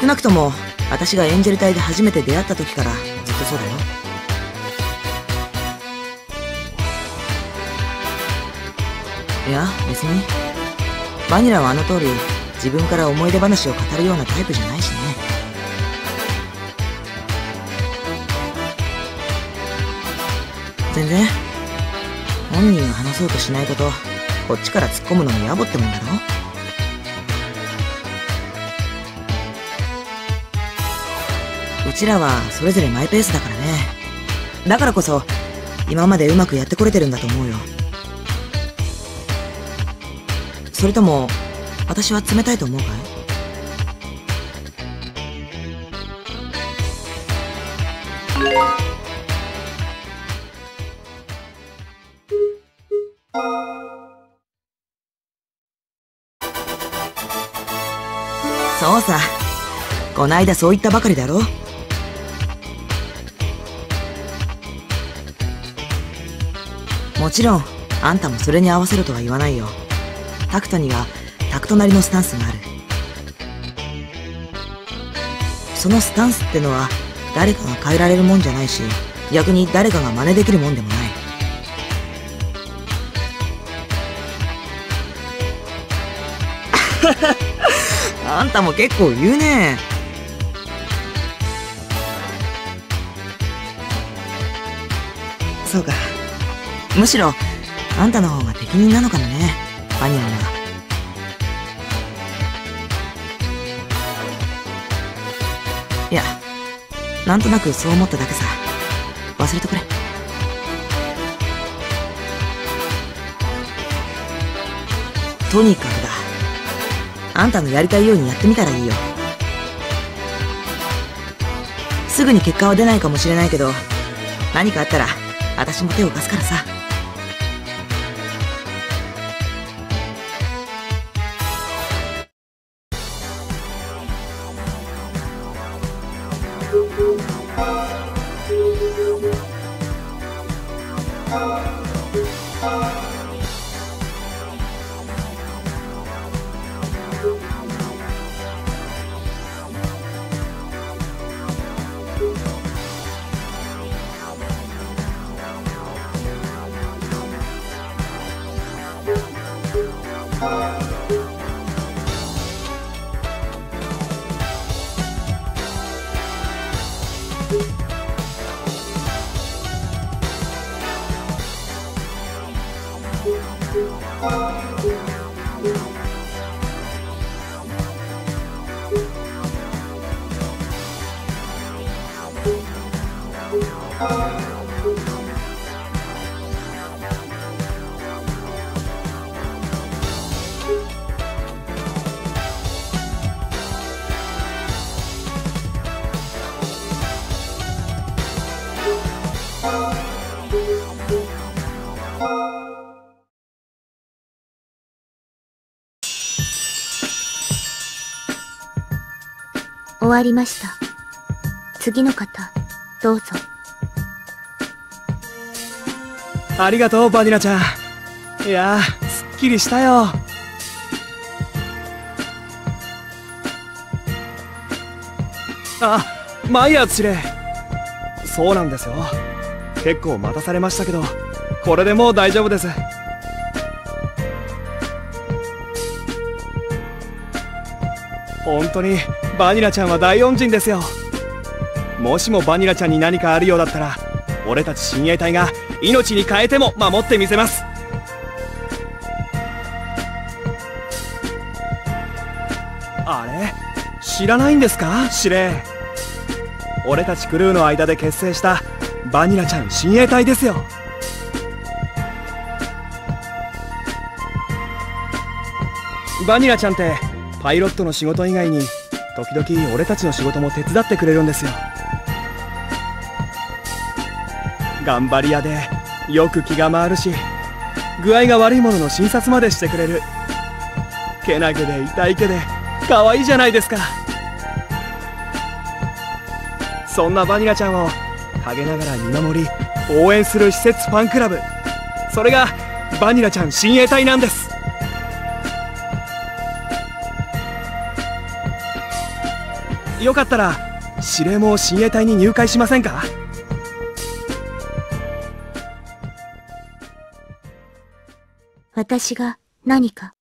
少なくとも私がエンジェル隊で初めて出会った時からずっとそうだよ。いや別にバニラはあの通り自分から思い出話を語るようなタイプじゃないしね。全然本人が話そうとしないこと、こっちから突っ込むのも野暮ってもんだろ。うちらはそれぞれマイペースだからね。だからこそ今までうまくやってこれてるんだと思うよ。それとも私は冷たいと思うかい？そうさ、こないだそう言ったばかりだろ。もちろんあんたもそれに合わせるとは言わないよ。タクトにはタクトなりのスタンスがある。そのスタンスってのは誰かが変えられるもんじゃないし、逆に誰かが真似できるもんでもない。あんたも結構言うね。そうか、むしろあんたの方が適任なのかもね、バニラには。いや、なんとなくそう思っただけさ。忘れてくれ。とにかくだ、あんたのやりたいようにやってみたらいいよ。すぐに結果は出ないかもしれないけど、何かあったら私も手を貸すからさ。終わりました。次の方、どうぞ。ありがとう、バニラちゃん。いやー、すっきりしたよ。あ、マイヤー知れ。そうなんですよ。結構待たされましたけど、これでもう大丈夫です。本当にバニラちゃんは大恩人ですよ。もしもバニラちゃんに何かあるようだったら、俺たち親衛隊が命に変えても守ってみせます。あれ、知らないんですか、司令。俺たちクルーの間で結成したバニラちゃん親衛隊ですよ。バニラちゃんってパイロットの仕事以外に時々俺たちの仕事も手伝ってくれるんですよ。頑張り屋でよく気が回るし、具合が悪いものの診察までしてくれる。けなげで痛いけで可愛いじゃないですか。そんなバニラちゃんを陰ながら見守り応援する施設ファンクラブ、それがバニラちゃん親衛隊なんです。よかったら司令も親衛隊に入会しませんか？私が何か？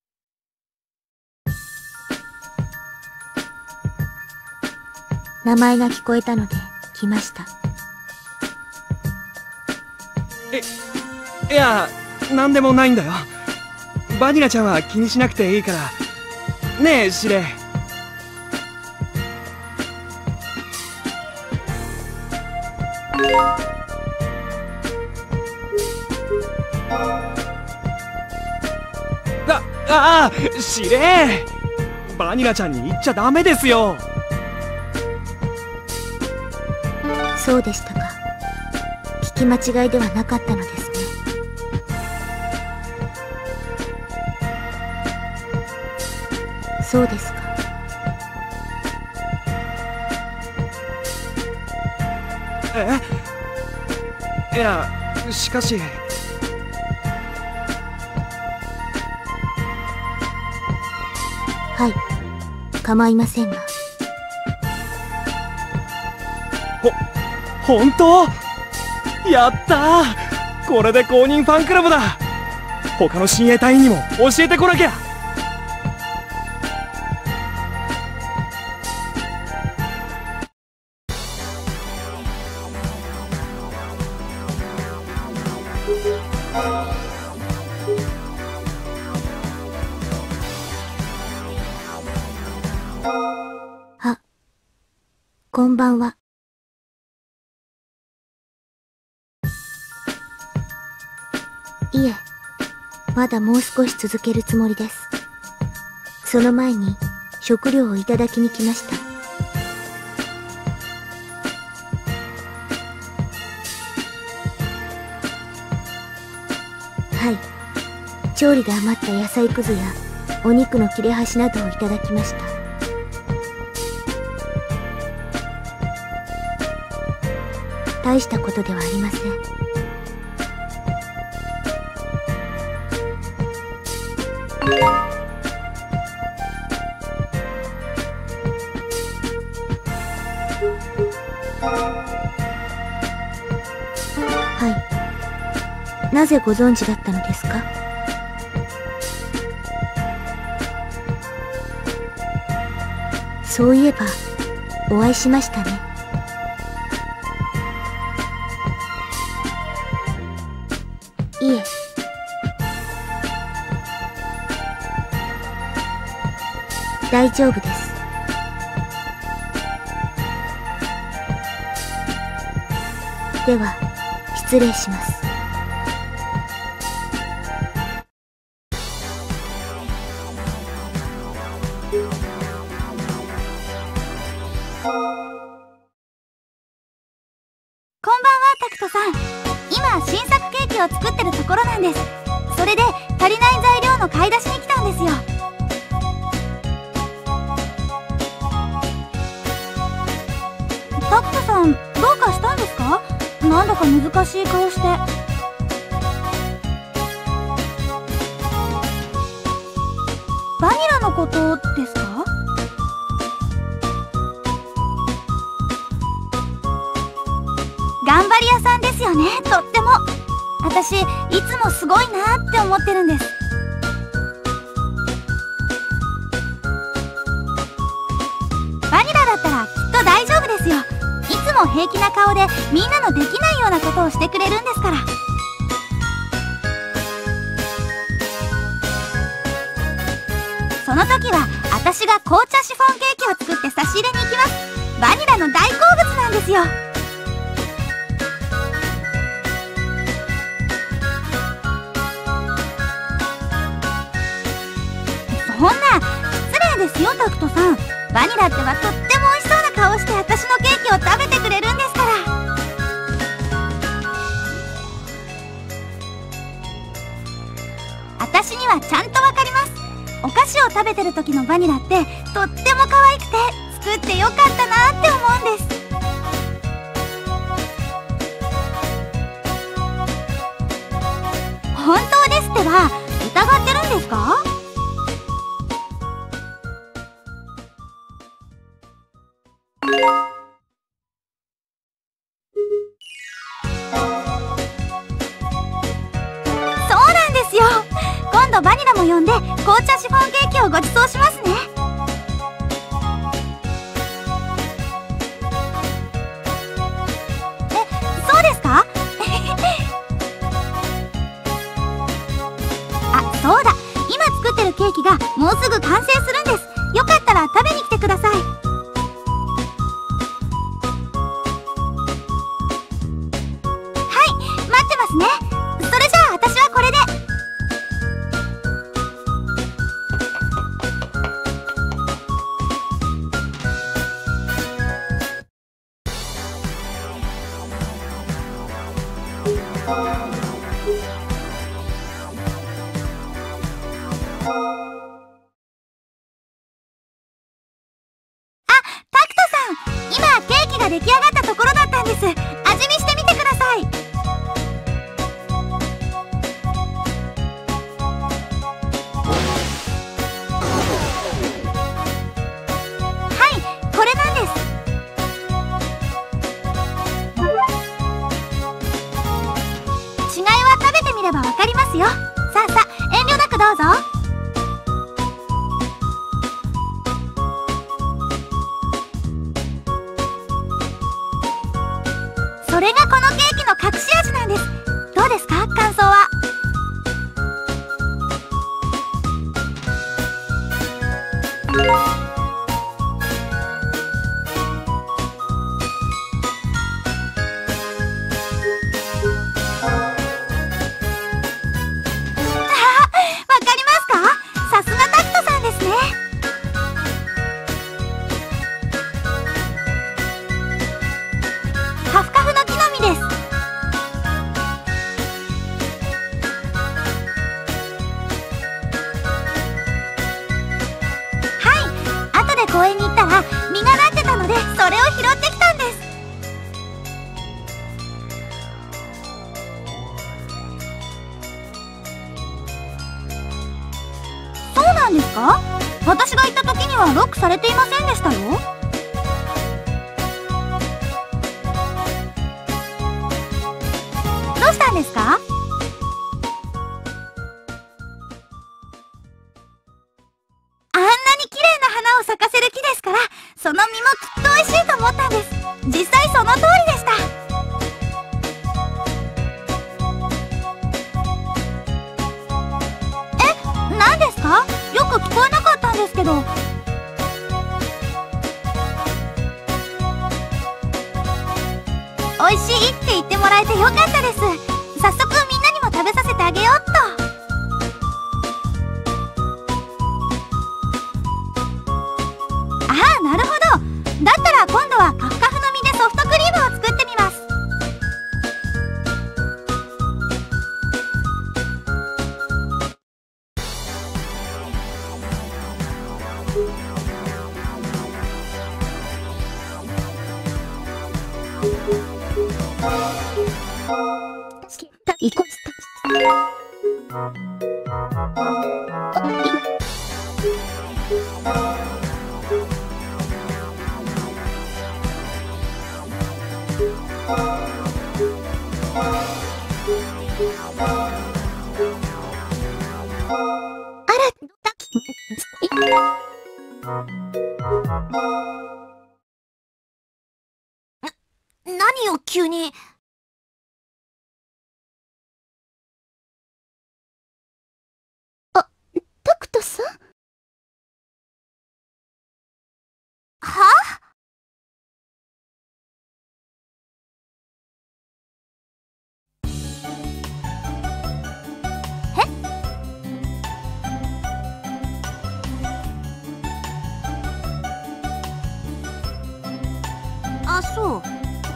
名前が聞こえたので来ました。いや何でもないんだよ。バニラちゃんは気にしなくていいからねえ、司令。ああ、司令、バニラちゃんに言っちゃダメですよ。そうでしたか。聞き間違いではなかったのですね。そうですか。え？いや、しかし。はい、構いませんが。本当？やったー！これで公認ファンクラブだ。他の親衛隊員にも教えてこなきゃ。こんばんは。いえ、まだもう少し続けるつもりです。その前に食料をいただきに来ました。はい、調理で余った野菜くずやお肉の切れ端などをいただきました。大したことではありません。はい。なぜご存知だったのですか？そういえば、お会いしましたね。大丈夫です。では失礼します。こんばんは、タクトさん。今新作ケーキを作ってるところなんです。それで足りない材料の買い出しに来たんですよ。タクトさん、どうかしたんですか？なんだか難しい顔して。バニラのことですか？頑張り屋さんですよね。とっても私いつもすごいなって思ってるんです。バニラだったらきっと大丈夫ですよ。いつも平気な顔でみんなのできないようなことをしてくれるんですから。その時は私が紅茶シフォンケーキを作って差し入れに行きます。バニラの大好物なんですよ。そんな失礼ですよ、タクトさん。バニラってはとっても美味しそうな顔して私のケーキを食べてくれるんですから。私にはちゃんとわかります。お菓子を食べてる時のバニラってとっても可愛くて作ってよかったなって思うんです。本当ですってば、疑ってるんですか？バニラも呼んで紅茶シフォンケーキをご馳走しますね。そうですか？あ、そうだ。今作ってるケーキがもうすぐ完成するんです。よかったら食べに来てください。はい、待ってますね。それじゃあ私はこれで。出来上がったところだったんです。味見してみてください。はい、これなんです。違いは食べてみればわかりますよ。さあさあ、遠慮なくどうぞ。それがこのケーキの隠し味なんです。どうですか、感想は？わかりますか？さすがタクトさんですね。カフカフのです。はい、後で公園に行ったら実がなってたのでそれを拾ってきたんです。そうなんですか？私が行った時にはロックされていませんでしたよ。どうしたんですか？あんなに綺麗な花を咲かせる木ですから、その実もきっと美味しいと思ったんです。実際その通りでした。え、何ですか？よく聞こえなかったんですけど。美味しいって言ってもらえてよかったです。早速みんなにも食べさせてあげようっと。ああ、なるほど。だったら今度はカフカフの実でソフトクリームを作ってみます。何を急に。あ、タクトさん。はあ。あ、そう。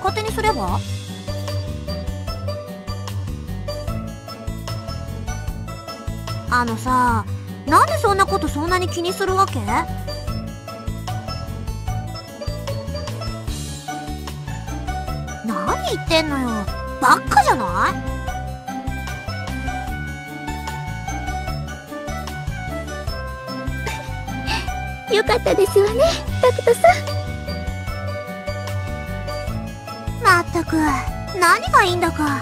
勝手にすれば？あのさ、なんでそんなことそんなに気にするわけ？何言ってんのよ。バッカじゃない？よかったですわね、タクトさん。まったく何がいいんだか。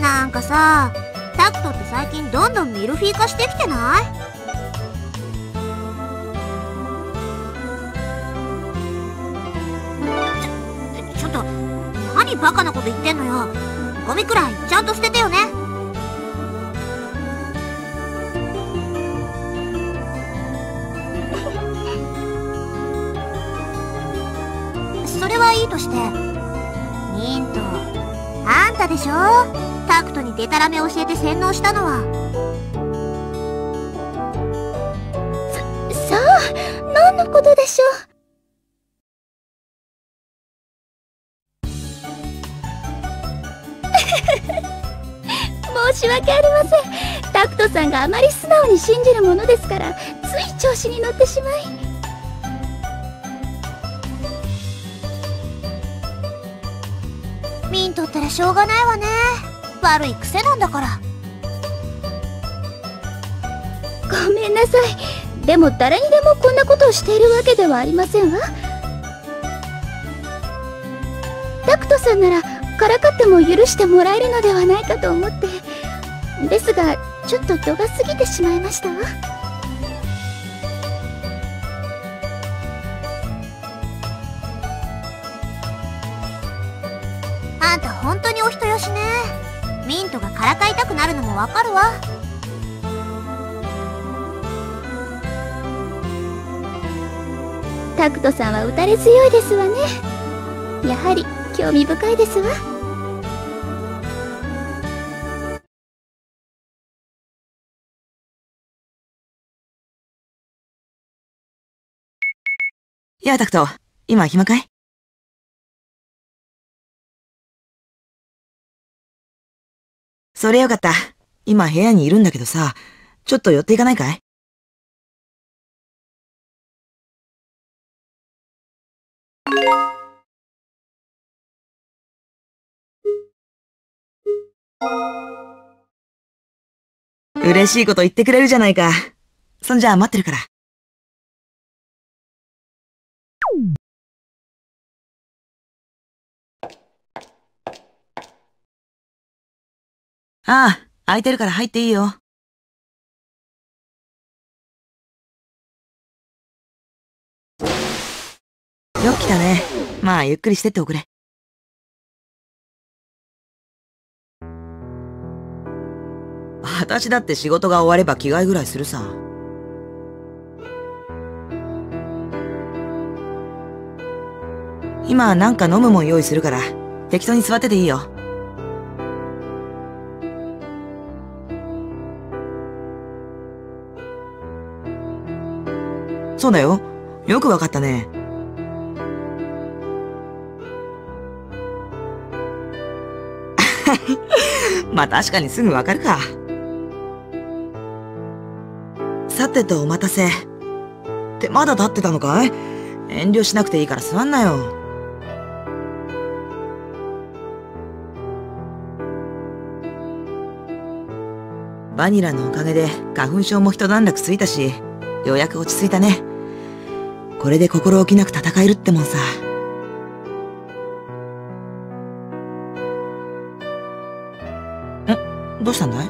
なんかさ、タクトって最近どんどんミルフィー化してきてない？ちょっと何バカなこと言ってんのよ。ゴミくらいちゃんと捨ててよね。それはいいとして、ミント、あんたでしょ、タクトにデタラメ教えて洗脳したのは。さあ何のことでしょう。申し訳ありません。タクトさんがあまり素直に信じるものですから、つい調子に乗ってしまい。ミントったらしょうがないわね。悪い癖なんだから。ごめんなさい。でも誰にでもこんなことをしているわけではありませんわ。タクトさんならからかっても許してもらえるのではないかと思って、ですがちょっと度が過ぎてしまいましたわ。あんた本当にお人よしね。ミントがからかいたくなるのもわかるわ。タクトさんは打たれ強いですわね。やはり興味深いですわ。やあタクト、今暇かい？それよかった。今部屋にいるんだけどさ、ちょっと寄っていかないかい？嬉しいこと言ってくれるじゃないか。そんじゃ待ってるから。ああ、空いてるから入っていいよ。よく来たね。まあ、ゆっくりしてっておくれ。私だって仕事が終われば着替えぐらいするさ。今なんか飲むもん用意するから、適当に座ってていいよ。そうだよ。よくわかったね。まあ確かにすぐわかるか。さてとお待たせ。ってまだ立ってたのかい？遠慮しなくていいから座んなよ。バニラのおかげで花粉症も一段落ついたし、ようやく落ち着いたね。これで心置きなく戦えるってもんさ。え、どうしたんだい？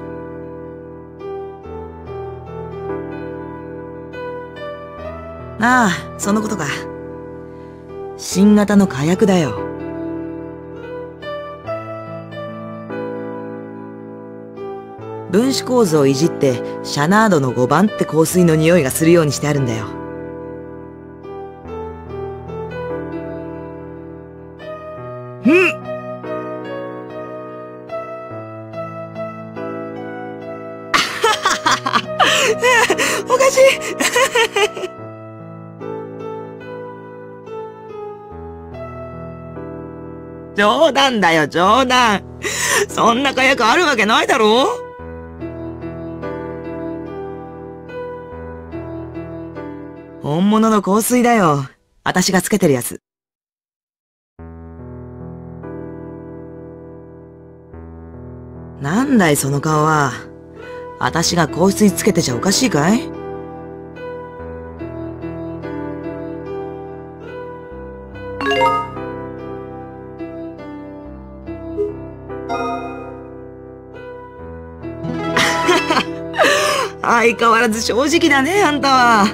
ああ、そのことか。新型の火薬だよ。分子構造をいじってシャナードの5番って香水の匂いがするようにしてあるんだよ。おかしい。冗談だよ、冗談。そんな火薬あるわけないだろう。本物の香水だよ。私がつけてるやつ。なんだいその顔は。私が香水つけてちゃおかしいかい？相変わらず正直だね、あんたは。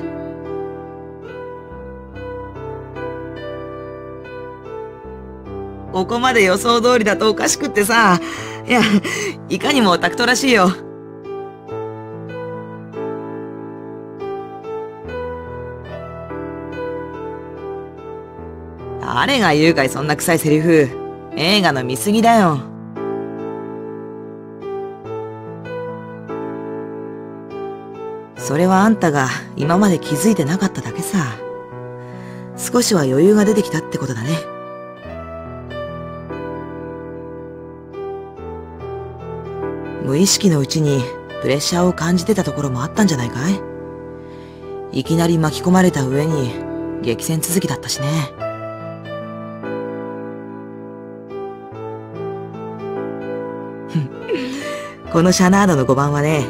ここまで予想通りだとおかしくってさ。いや、いかにもタクトらしいよ。誰が言うかいそんな臭いセリフ。映画の見過ぎだよ。それはあんたが今まで気づいてなかっただけさ。少しは余裕が出てきたってことだね。無意識のうちにプレッシャーを感じてたところもあったんじゃないかい？いきなり巻き込まれた上に激戦続きだったしね。このシャナードの5番はね、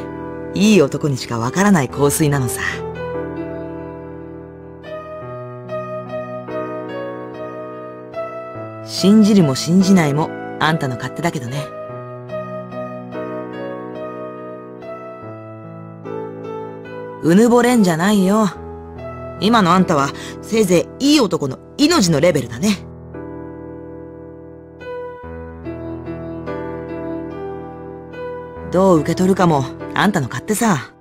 いい男にしかわからない香水なのさ。信じるも信じないもあんたの勝手だけどね。うぬぼれんじゃないよ。今のあんたはせいぜいいい男の命のレベルだね。どう受け取るかもあんたの勝手さ。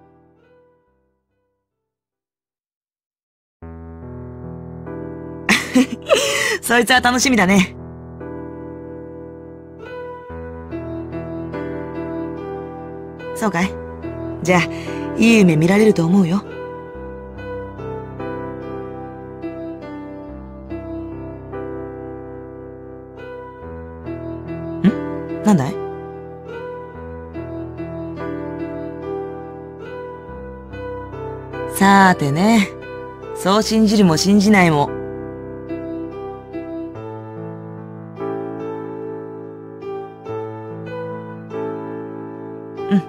そいつは楽しみだね。そうかい？じゃあいい夢見られると思うよ。ん？なんだい？さーてね。そう信じるも信じないも。うん。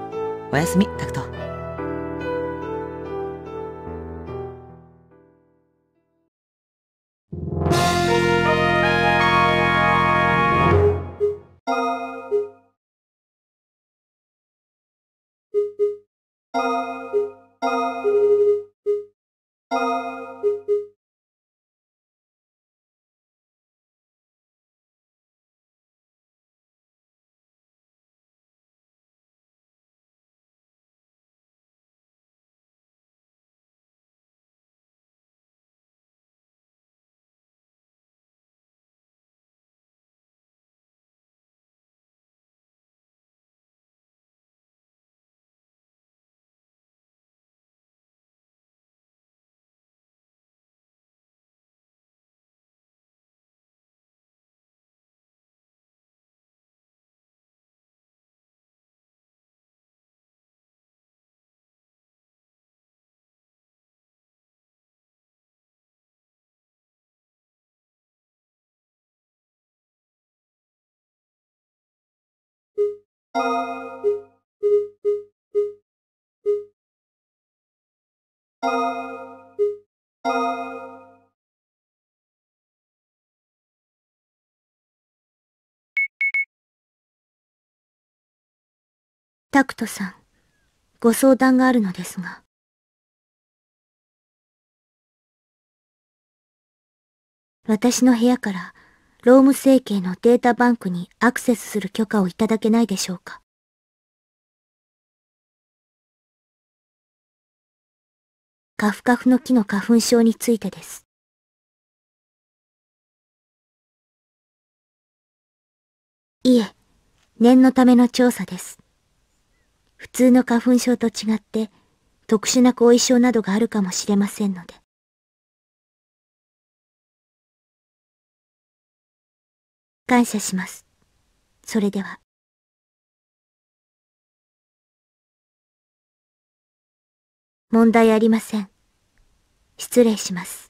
おやすみ、タクト。タクトさん、ご相談があるのですが。私の部屋からローム整形のデータバンクにアクセスする許可をいただけないでしょうか。カフカフの木の花粉症についてです。いえ、念のための調査です。普通の花粉症と違って特殊な後遺症などがあるかもしれませんので。感謝します。それでは。問題ありません。失礼します。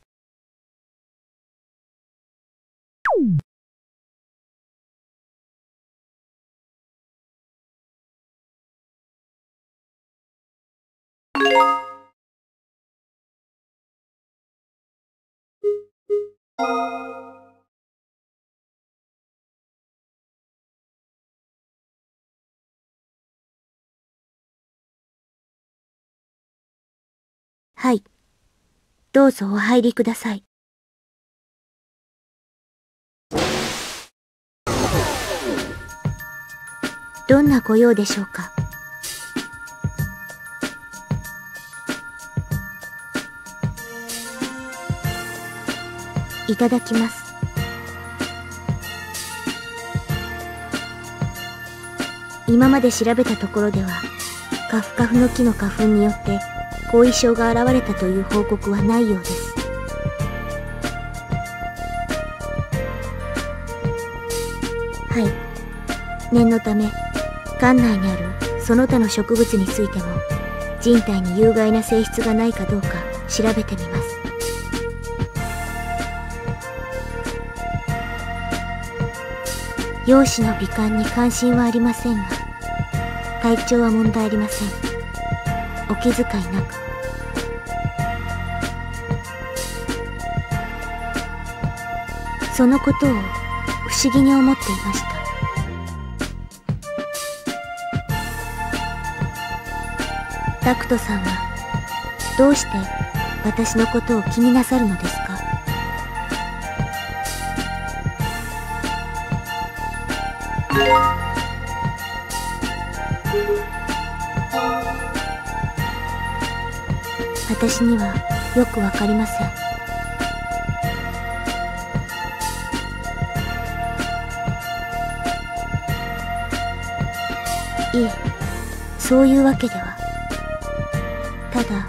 はい。どうぞお入りください。どんなご用でしょうか。いただきます。今まで調べたところでは、カフカフの木の花粉によって後遺症が現れたという報告はないようです。はい。念のため、館内にあるその他の植物についても、人体に有害な性質がないかどうか調べてみます。容姿の美観に関心はありませんが、体調は問題ありません。お気遣いなく。そのことを不思議に思っていました。タクトさんはどうして私のことを気になさるのですか。私にはよくわかりません。いえ、そういうわけでは。ただ、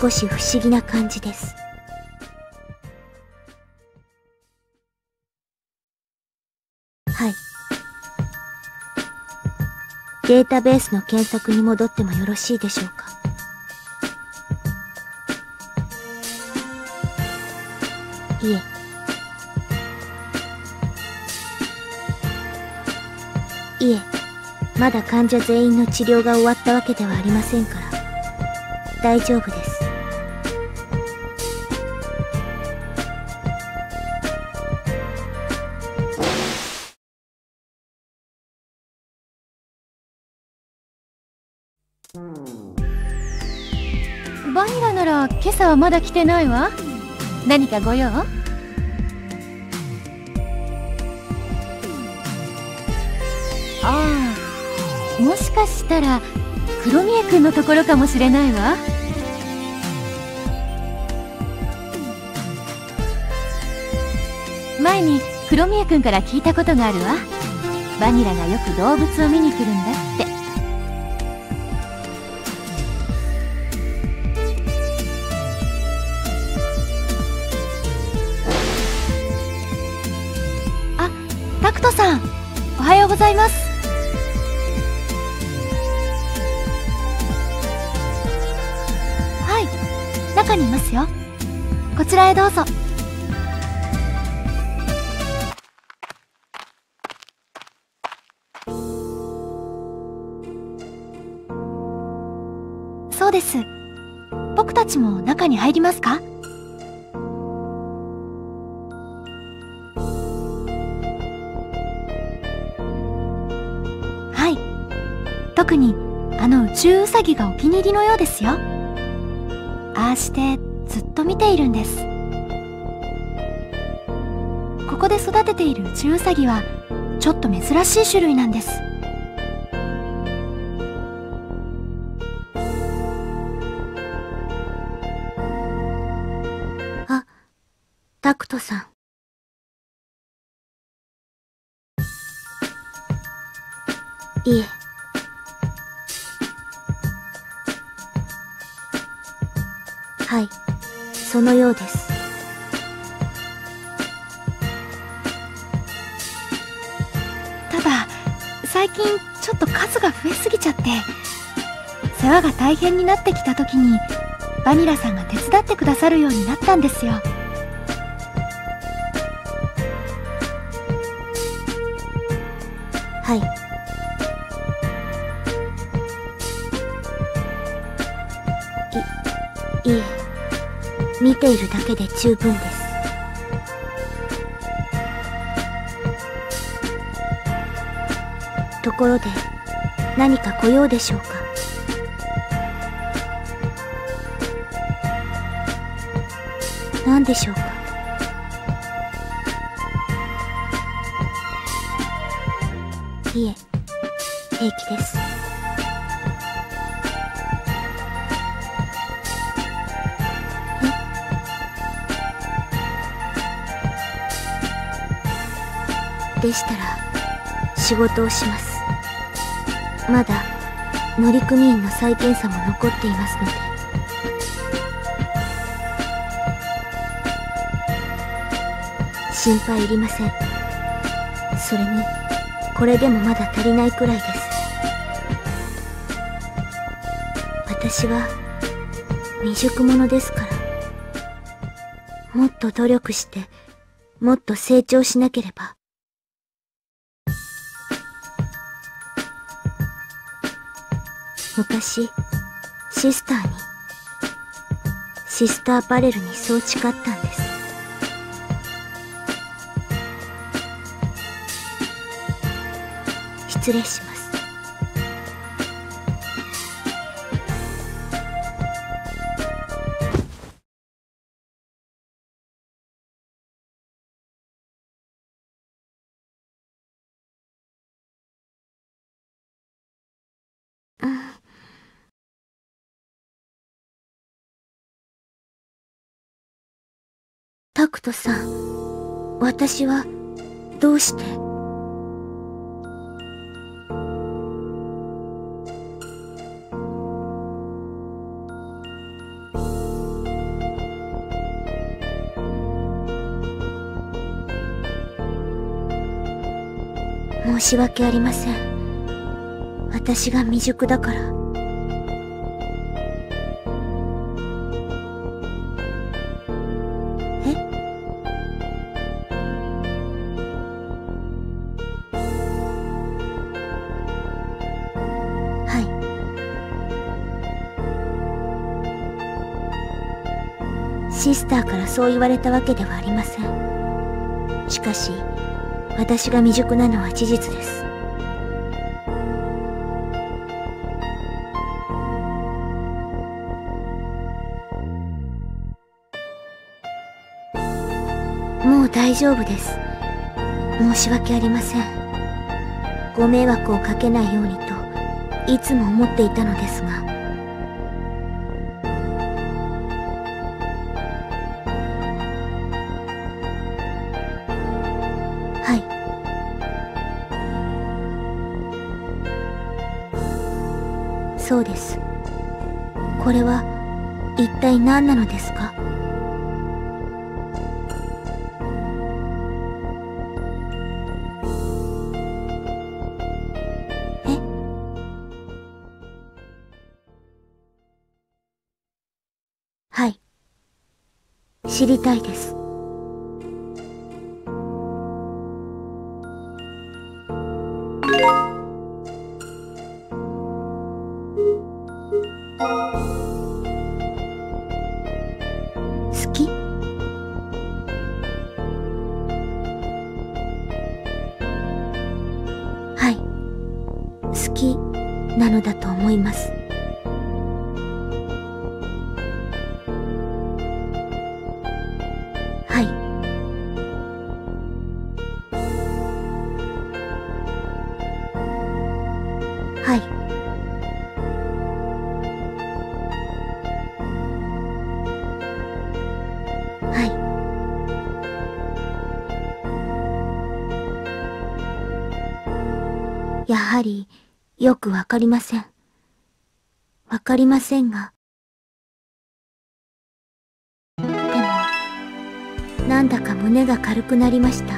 少し不思議な感じです。はい。データベースの検索に戻ってもよろしいでしょうか。いえ。いえ、まだ患者全員の治療が終わったわけではありませんから、大丈夫です。バニラなら今朝はまだ来てないわ。何かご用？ああ、もしかしたら黒宮君のところかもしれないわ。前に黒宮君から聞いたことがあるわ。バニラがよく動物を見に来るんだって。おはようございます。はい、中にいますよ。こちらへどうぞ。そうです。僕たちも中に入りますか？はい。特にあの宇宙ウサギがお気に入りのようですよ。ああしてずっと見ているんです。ここで育てている宇宙ウサギはちょっと珍しい種類なんです。タクトさん。いえ。はい、そのようです。ただ、最近ちょっと数が増えすぎちゃって、世話が大変になってきた時に、バニラさんが手伝ってくださるようになったんですよ。はい、いえ、見ているだけで十分です。ところで何かご用でしょうか？何でしょうか？いえ、平気です。え？でしたら仕事をします。まだ乗組員の再検査も残っていますので。心配いりません。それにこれでもまだ足りないくらいです。私は未熟者ですから、もっと努力して、もっと成長しなければ。昔、シスターバレルにそう誓ったんです。失礼します。タクトさん、私はどうして？申し訳ありません。私が未熟だから。え？はい。シスターからそう言われたわけではありません。しかし、私が未熟なのは事実です。もう大丈夫です。申し訳ありません。ご迷惑をかけないようにといつも思っていたのですが。そうです。これは一体何なのですか？え？はい。知りたいです。なのだと思います。やはり、よくわかりません。わかりませんが。でも、なんだか胸が軽くなりました。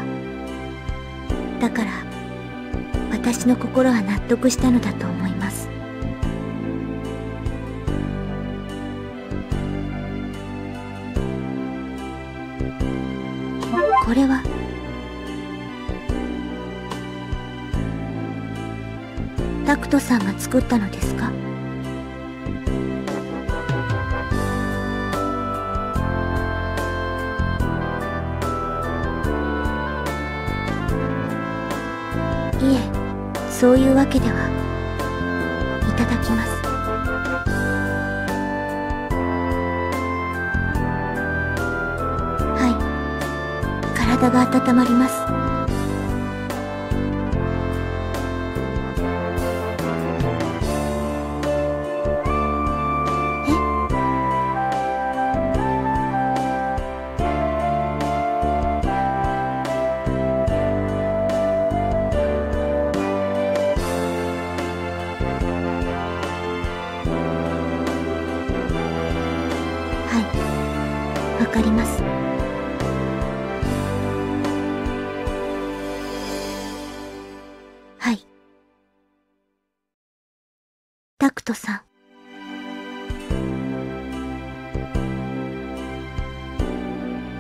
だから、私の心は納得したのだと思います。これは、タクトさんが作ったのですか？いえ、そういうわけでは。いただきます。はい、体が温まります。わかります。はい。タクトさん。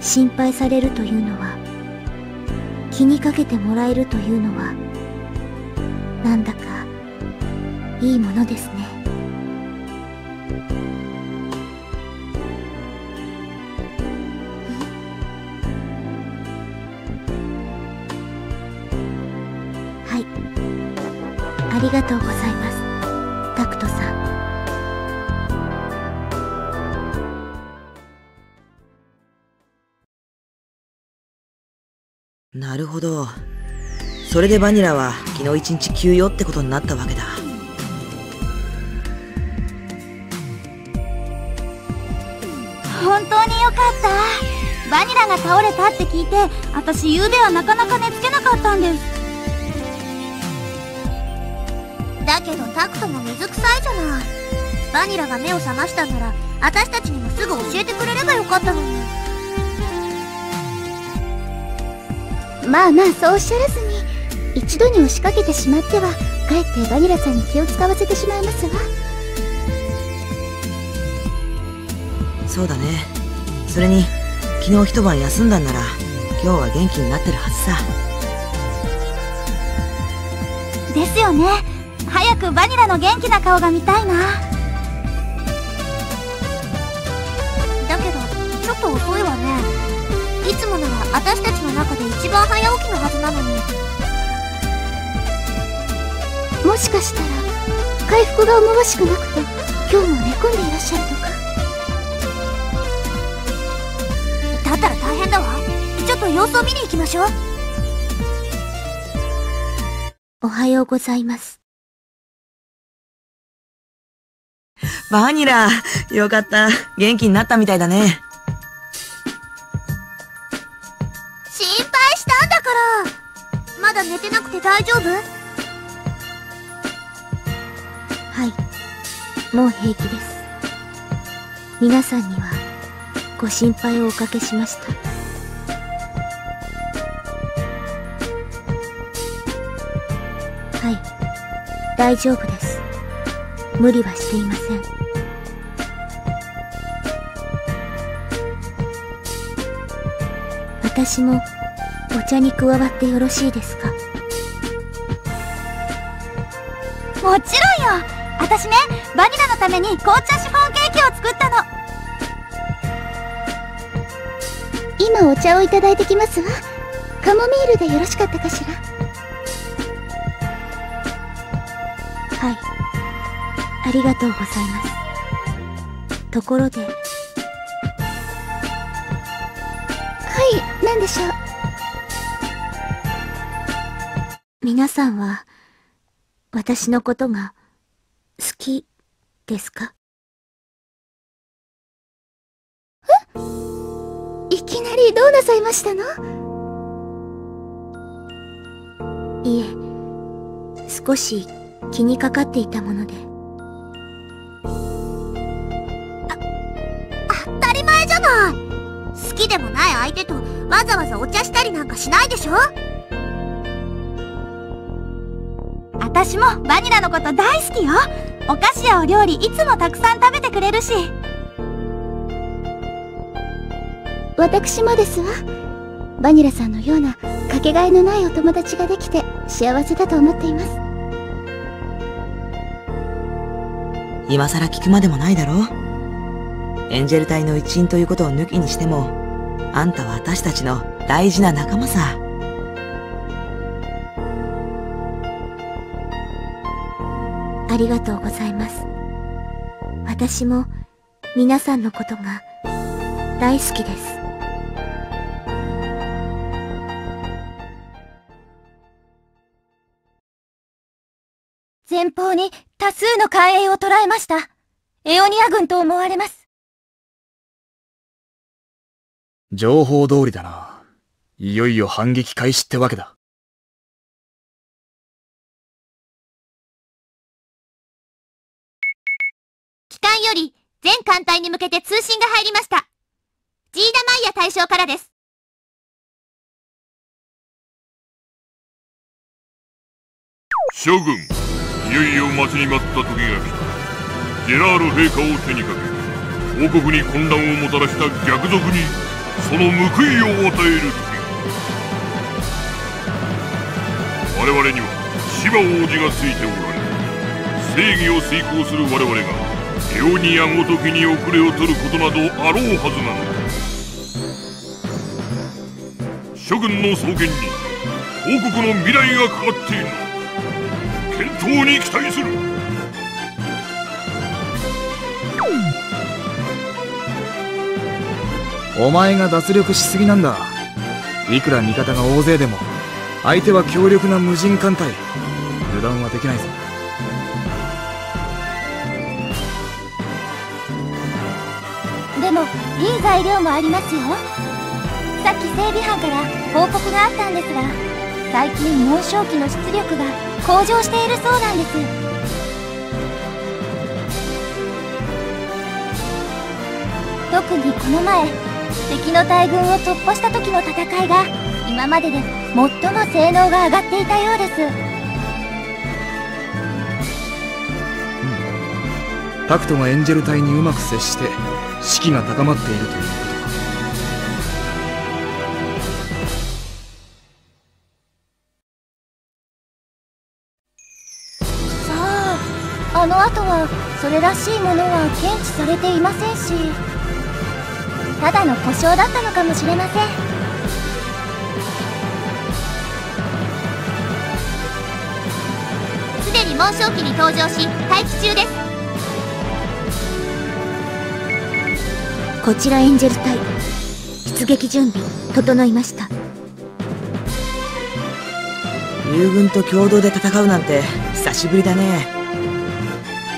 心配されるというのは、気にかけてもらえるというのは、なんだかいいものですね。ありがとうございます、タクトさん。なるほど。それでバニラは昨日一日休養ってことになったわけだ。本当によかった。バニラが倒れたって聞いて、私ゆうべはなかなか寝つけなかったんです。だけどタクトも水臭いじゃない。バニラが目を覚ましたなら、私たちにもすぐ教えてくれればよかったのに。まあまあ、そうおっしゃらずに。一度に押しかけてしまっては、かえってバニラさんに気を使わせてしまいますわ。そうだね。それに昨日一晩休んだんなら、今日は元気になってるはずさ。ですよね。早くバニラの元気な顔が見たいな。だけどちょっと遅いわね。いつもなら私たちの中で一番早起きのはずなのに。もしかしたら回復が思わしくなくて、今日も寝込んでいらっしゃるとか。だったら大変だわ。ちょっと様子を見に行きましょう。おはようございます。バニラ、よかった。元気になったみたいだね。心配したんだから。まだ寝てなくて大丈夫？はい、もう平気です。皆さんにはご心配をおかけしました。はい、大丈夫です。無理はしていません。私もお茶に加わってよろしいですか？もちろんよ。私ね、バニラのために紅茶シフォンケーキを作ったの。今お茶をいただいてきますわ。カモミールでよろしかったかしら？はい。りがとうございます。ところで。はい、何でしょう。皆さんは、私のことが、好き、ですか？え？いきなりどうなさいましたの？いえ、少し気にかかっていたもので。当たり前じゃない。好きでもない相手とわざわざお茶したりなんかしないでしょ？私もバニラのこと大好きよ。お菓子やお料理いつもたくさん食べてくれるし。私もですわ。バニラさんのようなかけがえのないお友達ができて幸せだと思っています。今さら聞くまでもないだろう。エンジェル隊の一員ということを抜きにしても、あんたは私たちの大事な仲間さ。ありがとうございます。私も皆さんのことが大好きです。前方に多数の艦影を捉えました。エオニア軍と思われます。情報通りだな。いよいよ反撃開始ってわけだ。より全艦隊に向けて通信が入りました。ジーダマイヤ大将からです。将軍、いよいよ待ちに待った時が来た。ジェラール陛下を手にかけ、王国に混乱をもたらした逆賊にその報いを与える時。我々には芝王子がついておられる。正義を遂行する我々がエオニアごときに遅れを取ることなどあろうはずなのだ。諸君の双肩に王国の未来がかかっている。健闘に期待する。お前が脱力しすぎなんだ。いくら味方が大勢でも相手は強力な無人艦隊。油断はできないぞ。でも、いい材料もありますよ。さっき整備班から報告があったんですが、最近紋章機の出力が向上しているそうなんです。特にこの前、敵の大軍を突破した時の戦いが今までで最も性能が上がっていたようです。タクトがエンジェル隊にうまく接して士気が高まっているということか。さあ、あの後はそれらしいものは検知されていませんし、ただの故障だったのかもしれません。すでに紋章機に搭乗し待機中です。こちらエンジェル隊、出撃準備整いました。友軍と共同で戦うなんて久しぶりだね。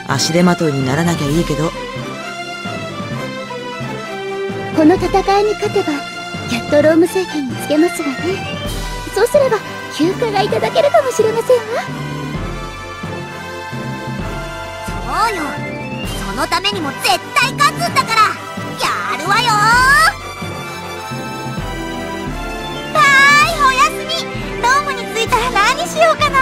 足手まといにならなきゃいいけど。この戦いに勝てばやっとローム政権につけますわね。そうすれば休暇がいただけるかもしれませんわ。そうよ、そのためにも絶対勝つんだから。やるわよー。はーい、おやすみ。ドームに着いたら何しようかな。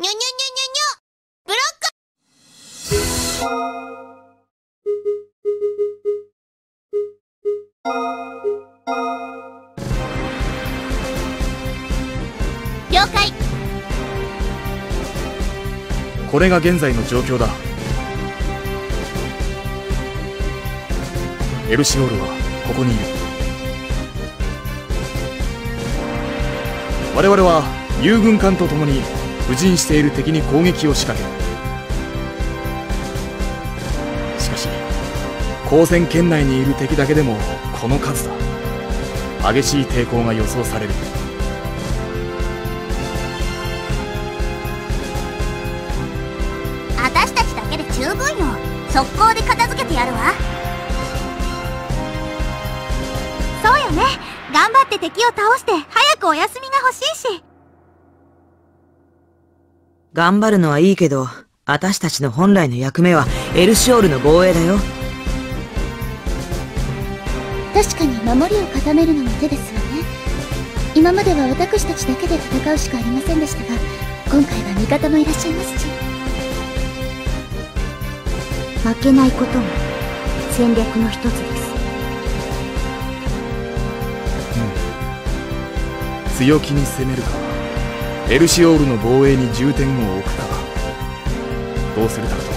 にょにょにょにょにょブロッコ。了解。これが現在の状況だ。エルシオールはここにいる。我々は友軍艦とともに布陣している敵に攻撃を仕掛ける。しかし交戦圏内にいる敵だけでもこの数だ。激しい抵抗が予想される。私たちだけで十分よ。速攻で片付けてやるわ。そうよね、頑張って敵を倒して早くお休みが欲しいし。頑張るのはいいけど、私たちの本来の役目はエルシオールの防衛だよ。確かに守りを固めるのも手ですわね。今までは私たちだけで戦うしかありませんでしたが、今回は味方もいらっしゃいますし、負けないことも戦略の一つです。うん、強気に攻めるかエルシオールの防衛に重点を置くか、どうするだろうと。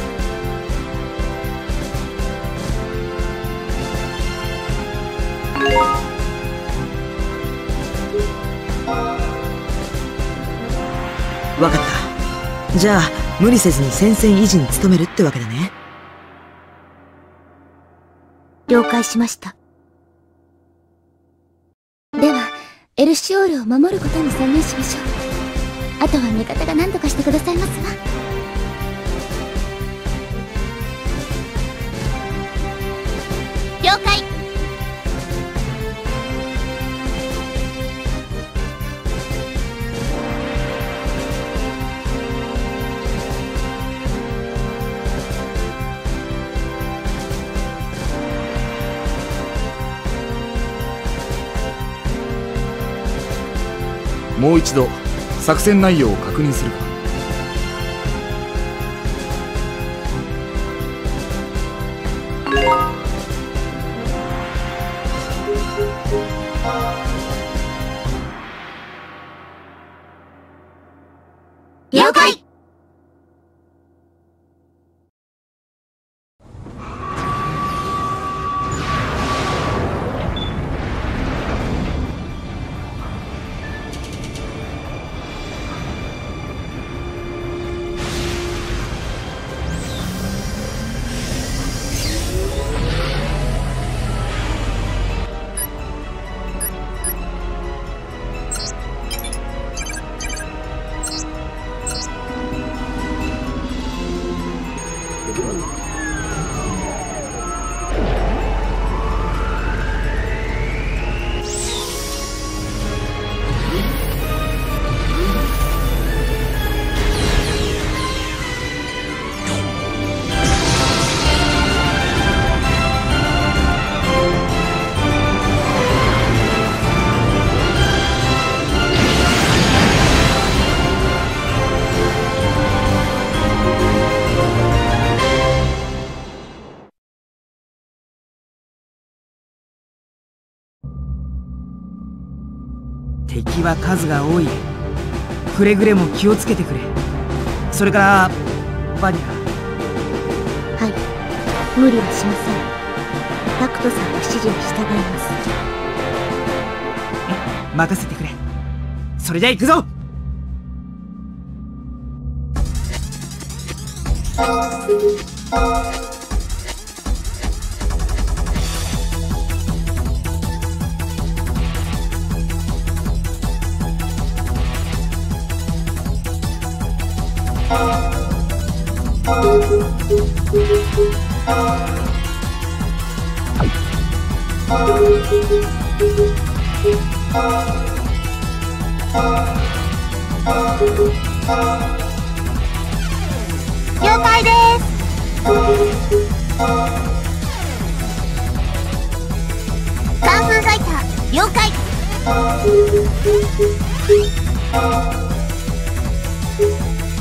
分かった。じゃあ無理せずに戦線維持に努めるってわけだね。了解しました。ではエルシオールを守ることに専念しましょう。あとは味方が何とかしてくださいますわ。了解。もう一度作戦内容を確認するか。了解。敵は数が多い。くれぐれも気をつけてくれ。それからバニラ。はい、無理はしません。タクトさんの指示に従います。任せてくれ。それじゃ行くぞ。了解です。カンフーファイター了解。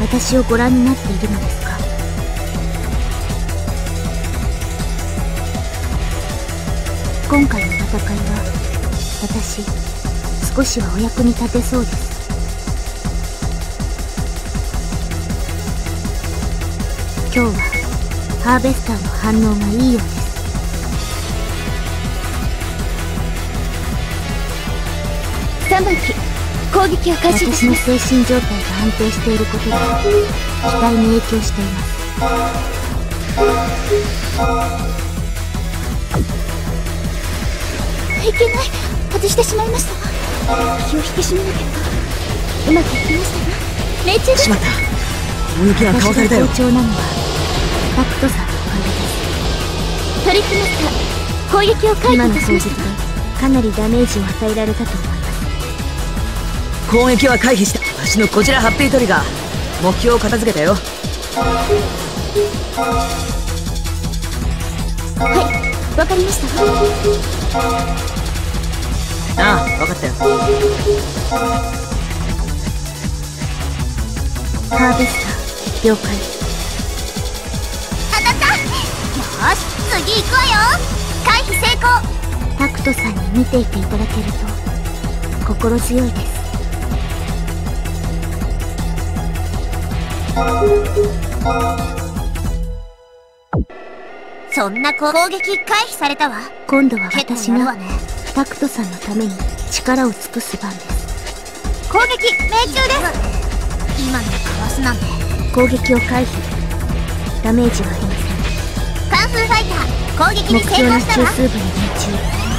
私をご覧になっているのですか？今回の戦いは私少しはお役に立てそうです。今日はハーベスターの反応がいいようです。3番機攻撃を開始いたします。私の精神状態が安定していることが機体に影響しています。いけない、外してしまいました。気を引き締めなければ。うまくいきましたな、命中です。しまった、人気は倒されたよ。私の成長なのはタクトさんのおかげです。トリックマスター、攻撃を回避いたしました。今の攻撃でかなりダメージを与えられたと思います。攻撃は回避した。私のこちらハッピートリガー、目標を片付けたよ。はい、わかりました。ああ、わかったよ。ハーベスター、了解。当たった。よし、次行くわよ。回避成功。タクトさんに見ていていただけると心強いです。そんな攻撃回避されたわ。今度は私がタクトさんのために力を尽くす番です。攻撃命中です。今のかわすなんて。攻撃を回避、ダメージはありません。カンフーファイター、攻撃に成功したわ。目標の少数部に命中。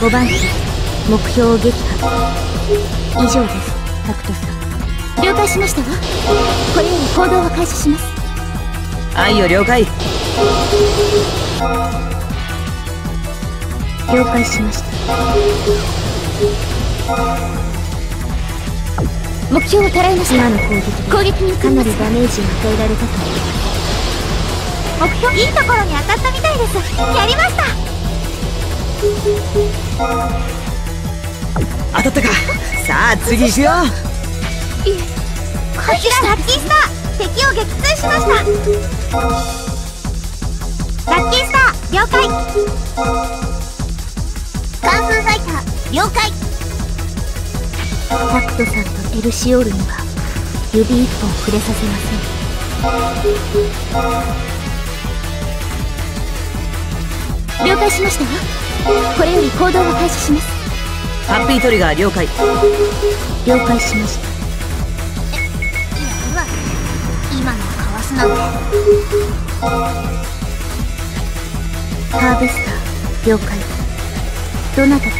5番機、目標を撃破。以上です、タクトさん。了解しましたわ。これより行動を開始します。愛を了解。了解しました。目標を捉えました。今の攻撃にかなりダメージを与えられたと思います。目標、いいところに当たったみたいです。やりました。当たったか。さあ次しよう。こちらラッキースター、敵を撃墜しました。ラッキースター、了解。了解。タクトさんとエルシオールには指一本触れさせません。了解しましたわ。これより行動を開始します。ハッピートリガー了解。了解しました。やるわ、今のかわすなんて。ハーベスター了解。どなたか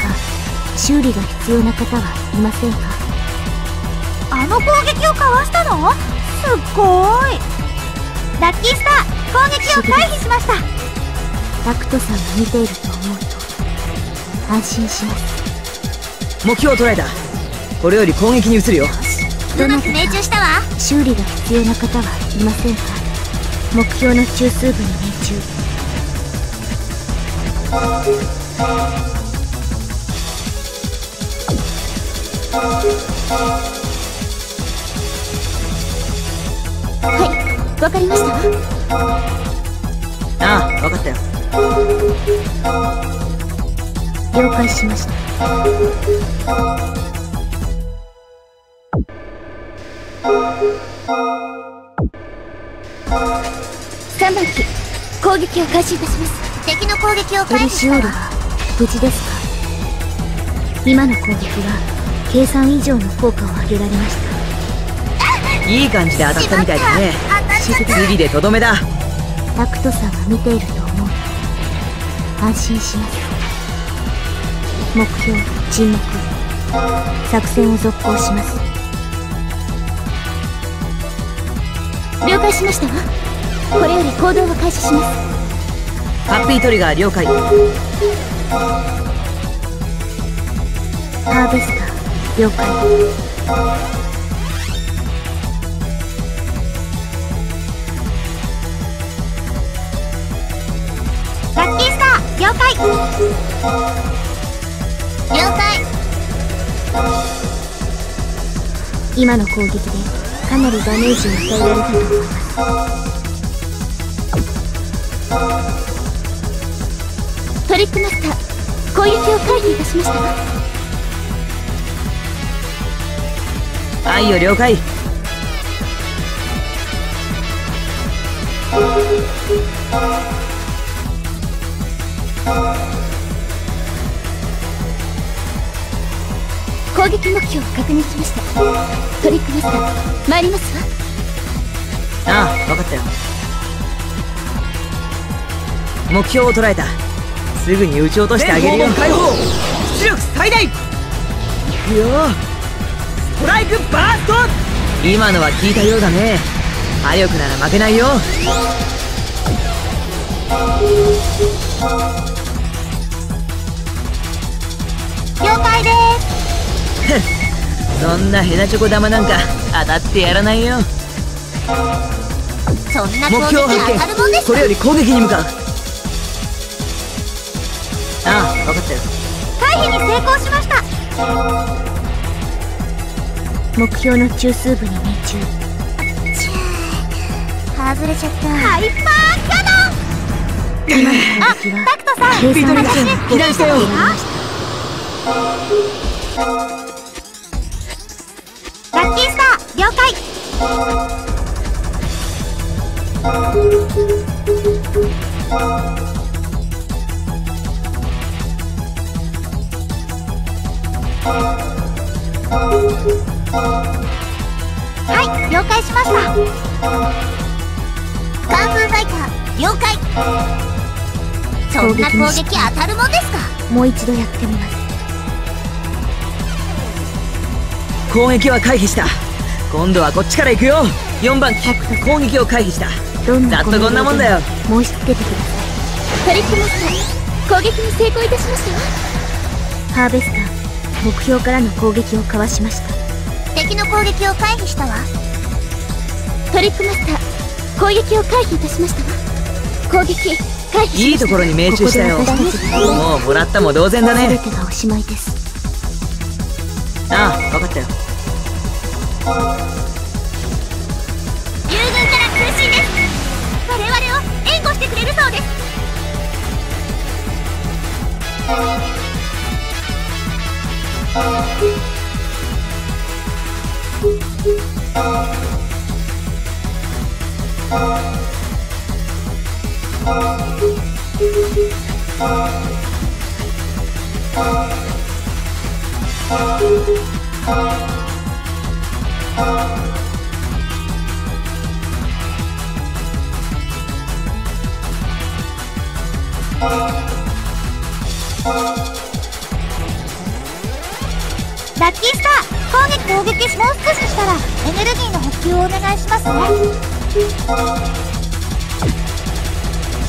修理が必要な方はいませんか？あの攻撃をかわしたの？すっごーい。ラッキースター攻撃を回避しました。タクトさんが見ていると思うと安心します。目標を捉えた。これより攻撃に移るよ。うまく命中したわ。修理が必要な方はいませんか？目標の中枢部に命中。はい、わかりましたわ。ああ、わかったよ。了解しました。3番機、攻撃を開始いたします。敵の攻撃を開始したわ。エルシオールは無事ですか？今の攻撃は計算以上の効果を上げられました。いい感じで当たったみたいだね。釣りでとどめだ。タクトさんが見ていると思う。安心します。目標沈黙。作戦を続行します。了解しましたわ。これより行動を開始します。ハッピートリガー了解。ハーベスター了解。ラッキースター了解。了解。今の攻撃でかなりダメージを与えられたと思います。トリックマスター攻撃を回避いたしましたわ。はいよ了解。攻撃目標を確認しました。トリックマスター参りますわ。ああ分かったよ。目標を捉えた。すぐに撃ち落としてあげるよ。解放出力最大。いくよストライクバースト。今のは効いたようだね。火力なら負けないよ。了解です。そんなヘナチョコ玉なんか当たってやらないよ。そんな攻撃当たるもんですか？目標発見。これより攻撃に向かう。ああ分かったよ。回避に成功しました。目標の中枢部に命中。外れちゃった。ハイパーキャノン。あ、タクトさん私避難したよ。ラッキースター了解。はい了解しました。カンフーファイター了解。そんな攻撃当たるもんですか？もう一度やってみます。攻撃は回避した。今度はこっちから行くよ。4番機攻撃を回避した。ざっとこんなもんだよ。申し付けてください。トリックマスター攻撃に成功いたしましたわ。ハーベスター目標からの攻撃をかわしました。敵の攻撃を回避したわ。トリックマスター攻撃を回避いたしましたわ。攻撃回避しました。いいところに命中したよ。もうもらったも同然だね。全てがおしまいです。ああ分かったよ。友軍から通信です。我々を援護してくれるそうです。ラッキースター、攻撃もう少ししたらエネルギーの補給をお願いしますね。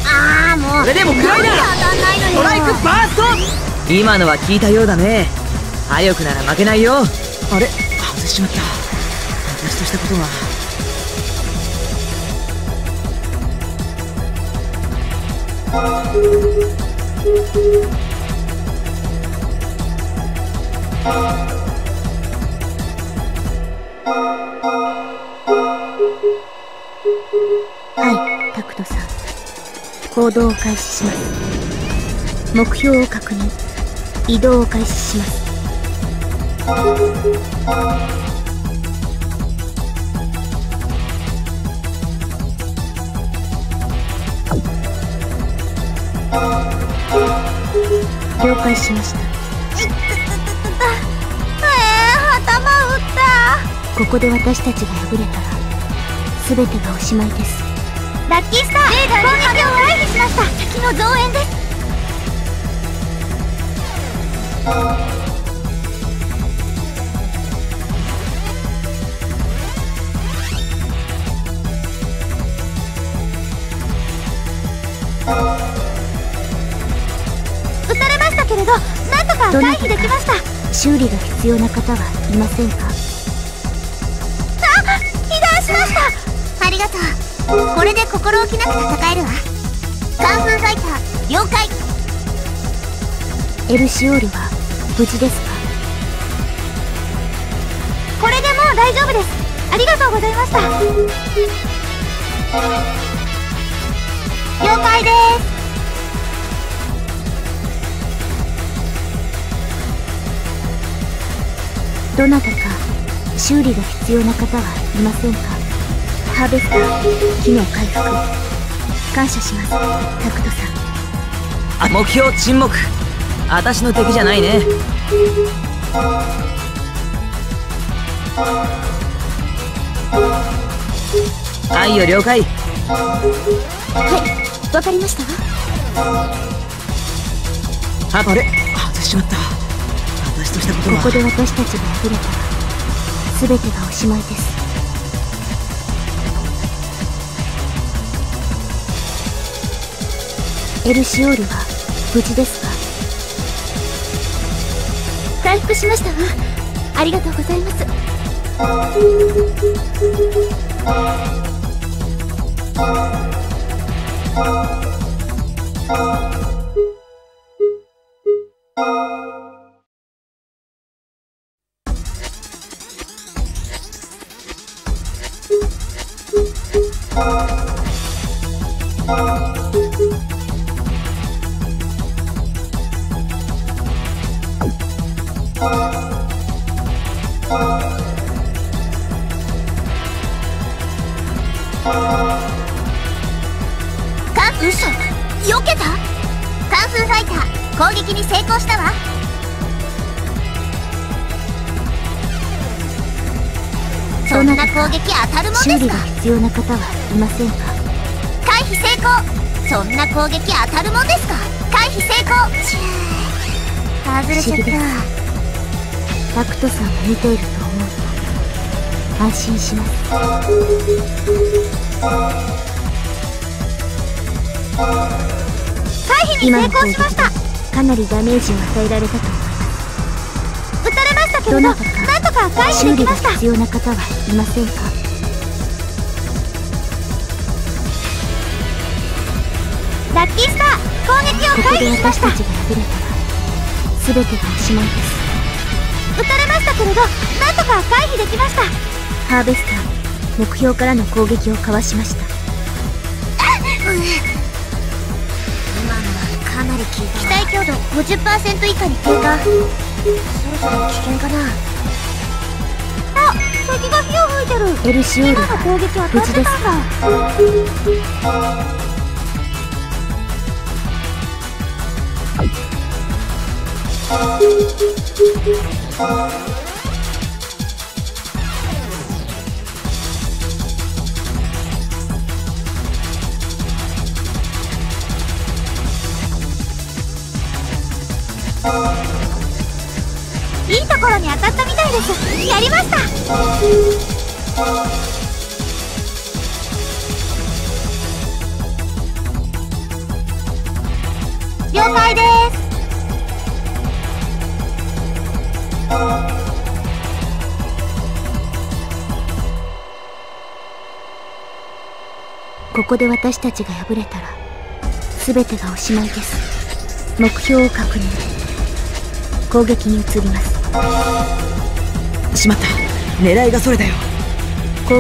ああ、もうこれでも食らいだ。ストライクバースト。今のは効いたようだね。早くなら負けないよ。あれ、外しちまった。私としたことははい、タクトさん、行動を開始します。目標を確認、移動を開始します。了解しました。頭打った。ここで私たちが敗れたら全てがおしまいです。ラッキースター、攻撃を回避しました。敵の増援です。撃たれましたけれど、なんとか回避できました。修理が必要な方はいませんか？あ、被弾しました。ありがとう。これで心置きなく戦えるわ。カンフーファイター、了解。エルシオールは無事ですか？これでもう大丈夫です。ありがとうございました。了解です。どなたか修理が必要な方はいませんか？ハーベスター、機能回復。感謝します、タクトさん。目標沈黙。私の敵じゃないね。はいよ、了解。はい、わかりましたわ。あれ、外しちまった。ここで私たちがあふれたら全てがおしまいです。エルシオールは無事ですか？回復しましたわ。ありがとうございます。修理が必要な方はいませんか？回避成功。そんな攻撃当たるもんですか？回避成功。外れちゃった。タクトさんが見ていると思うと安心します。回避に成功しました。かなりダメージを与えられたと思います。撃たれましたけれど、なんとか回避できました。修理が必要な方はいませんか？ラッキースター、攻撃を回避しました。ここで私たちが敗れたら全てがおしまいです。撃たれましたけれど、なんとか回避できました。ハーベスター、目標からの攻撃をかわしました。今のはかなり効いた。機体強度 50% 以下に低下。そろそろ危険かな。あ、敵が火を吹いてる。エルシオール、無事です。いいところに当たったみたいです。やりました。了解です。ここで私たちが敗れたら全てがおしまいです。目標を確認。攻撃に移ります。しまった、狙いがそれだよ。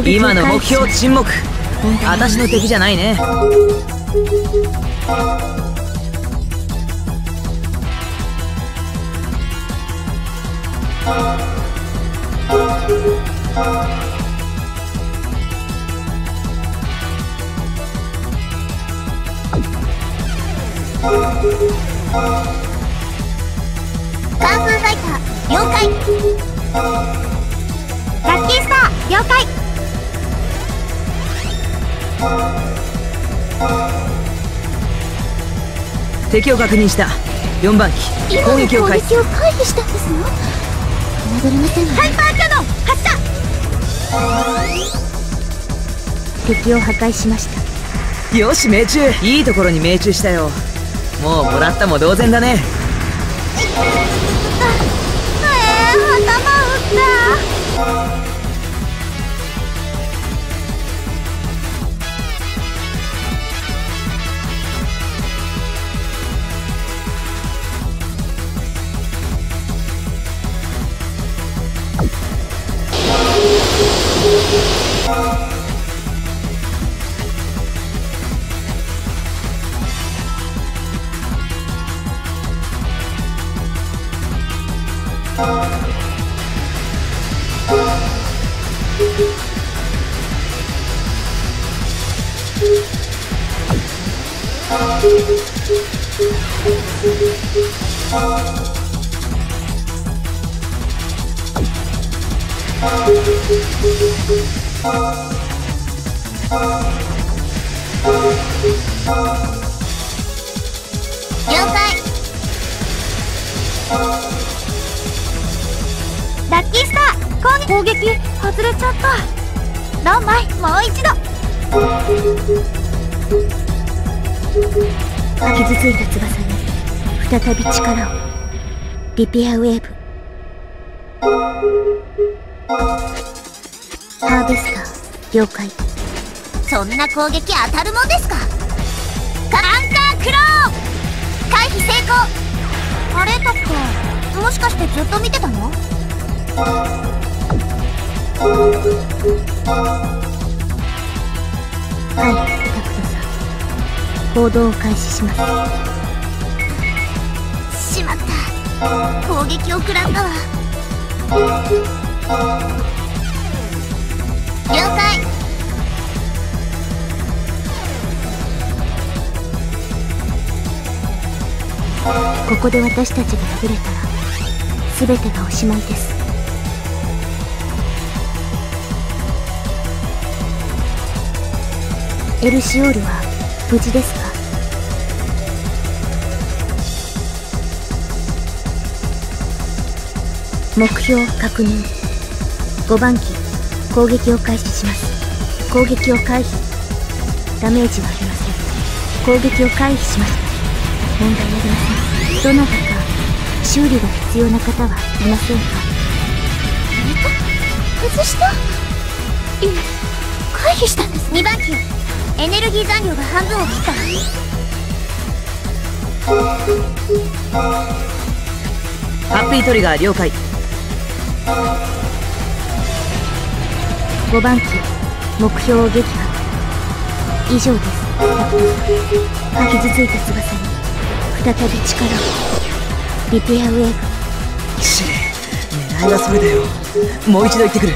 今の目標沈黙。私の敵じゃないね。カンフーファイター、了解。ラッキースター、了解。敵を確認した。4番機、攻撃を回避。したんですの？侮れません。ハイパーキャノン発射。敵を破壊しました。よし、命中。いいところに命中したよ。もうもらったも同然だね。頭打った。ラッキースター、攻撃外れちゃった。何枚？もう一度。傷ついた翼に再び力を。リペアウェーブ。ハーベスター、了解。そんな攻撃当たるもんですか。カンカークロー、回避成功。あれ、タック、もしかしてずっと見てたの？ラここで私たちが敗れたら全てがおしまいです。エルシオールは無事ですか？目標確認。5番機、攻撃を開始します。攻撃を回避。ダメージはありません。攻撃を回避しました。問題ありません。どなたか修理が必要な方はいませんか？外した？いえ、回避したんです。2番機、エネルギー残量が半分を切った。ハッピートリガー、了解。5番機、目標を撃破。以上です。傷ついた翼再び力を。リペアウェーブ。シレン、狙いはそれだよ。もう一度言ってくる。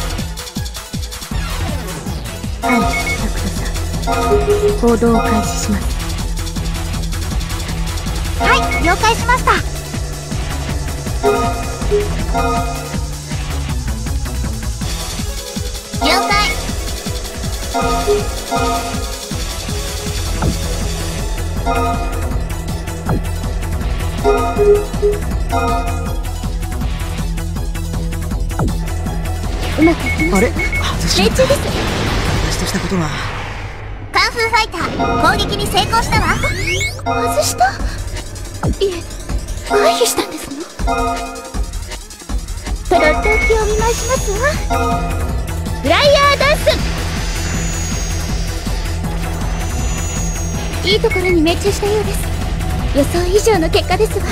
はい、タクトさん、行動を開始します。はい、了解しました。了解。あれ、外しちゃった。私としたことは。カンフーファイター、攻撃に成功したわ。外した？いえ、回避したんですの？プロット機を見回しますわ。フライヤーダンス。いいところに命中したようです。予想以上の結果ですわ。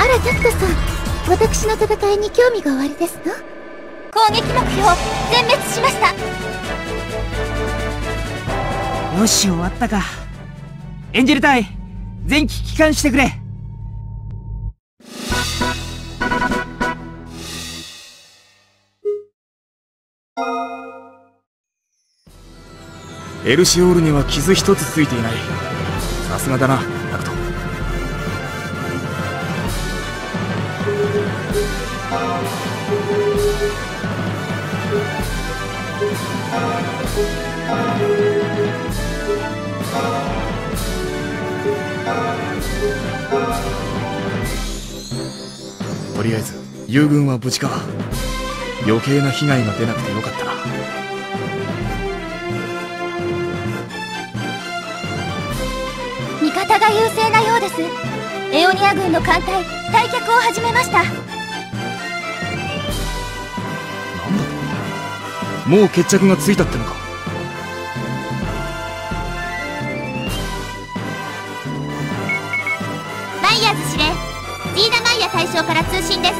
あら、タクトさん、私の戦いに興味がおありですの？攻撃目標全滅しました。よし、終わったか。エンジェル隊、全機帰還してくれ。エルシオールには傷一つついていない。さすがだな、タクト。とりあえず友軍は無事か。余計な被害が出なくてよかったな。味方が優勢なようです。エオニア軍の艦隊、退却を始めました。なんだと、もう決着がついたってのか。マイヤーズ司令、ジーダマイヤ大将から通信です。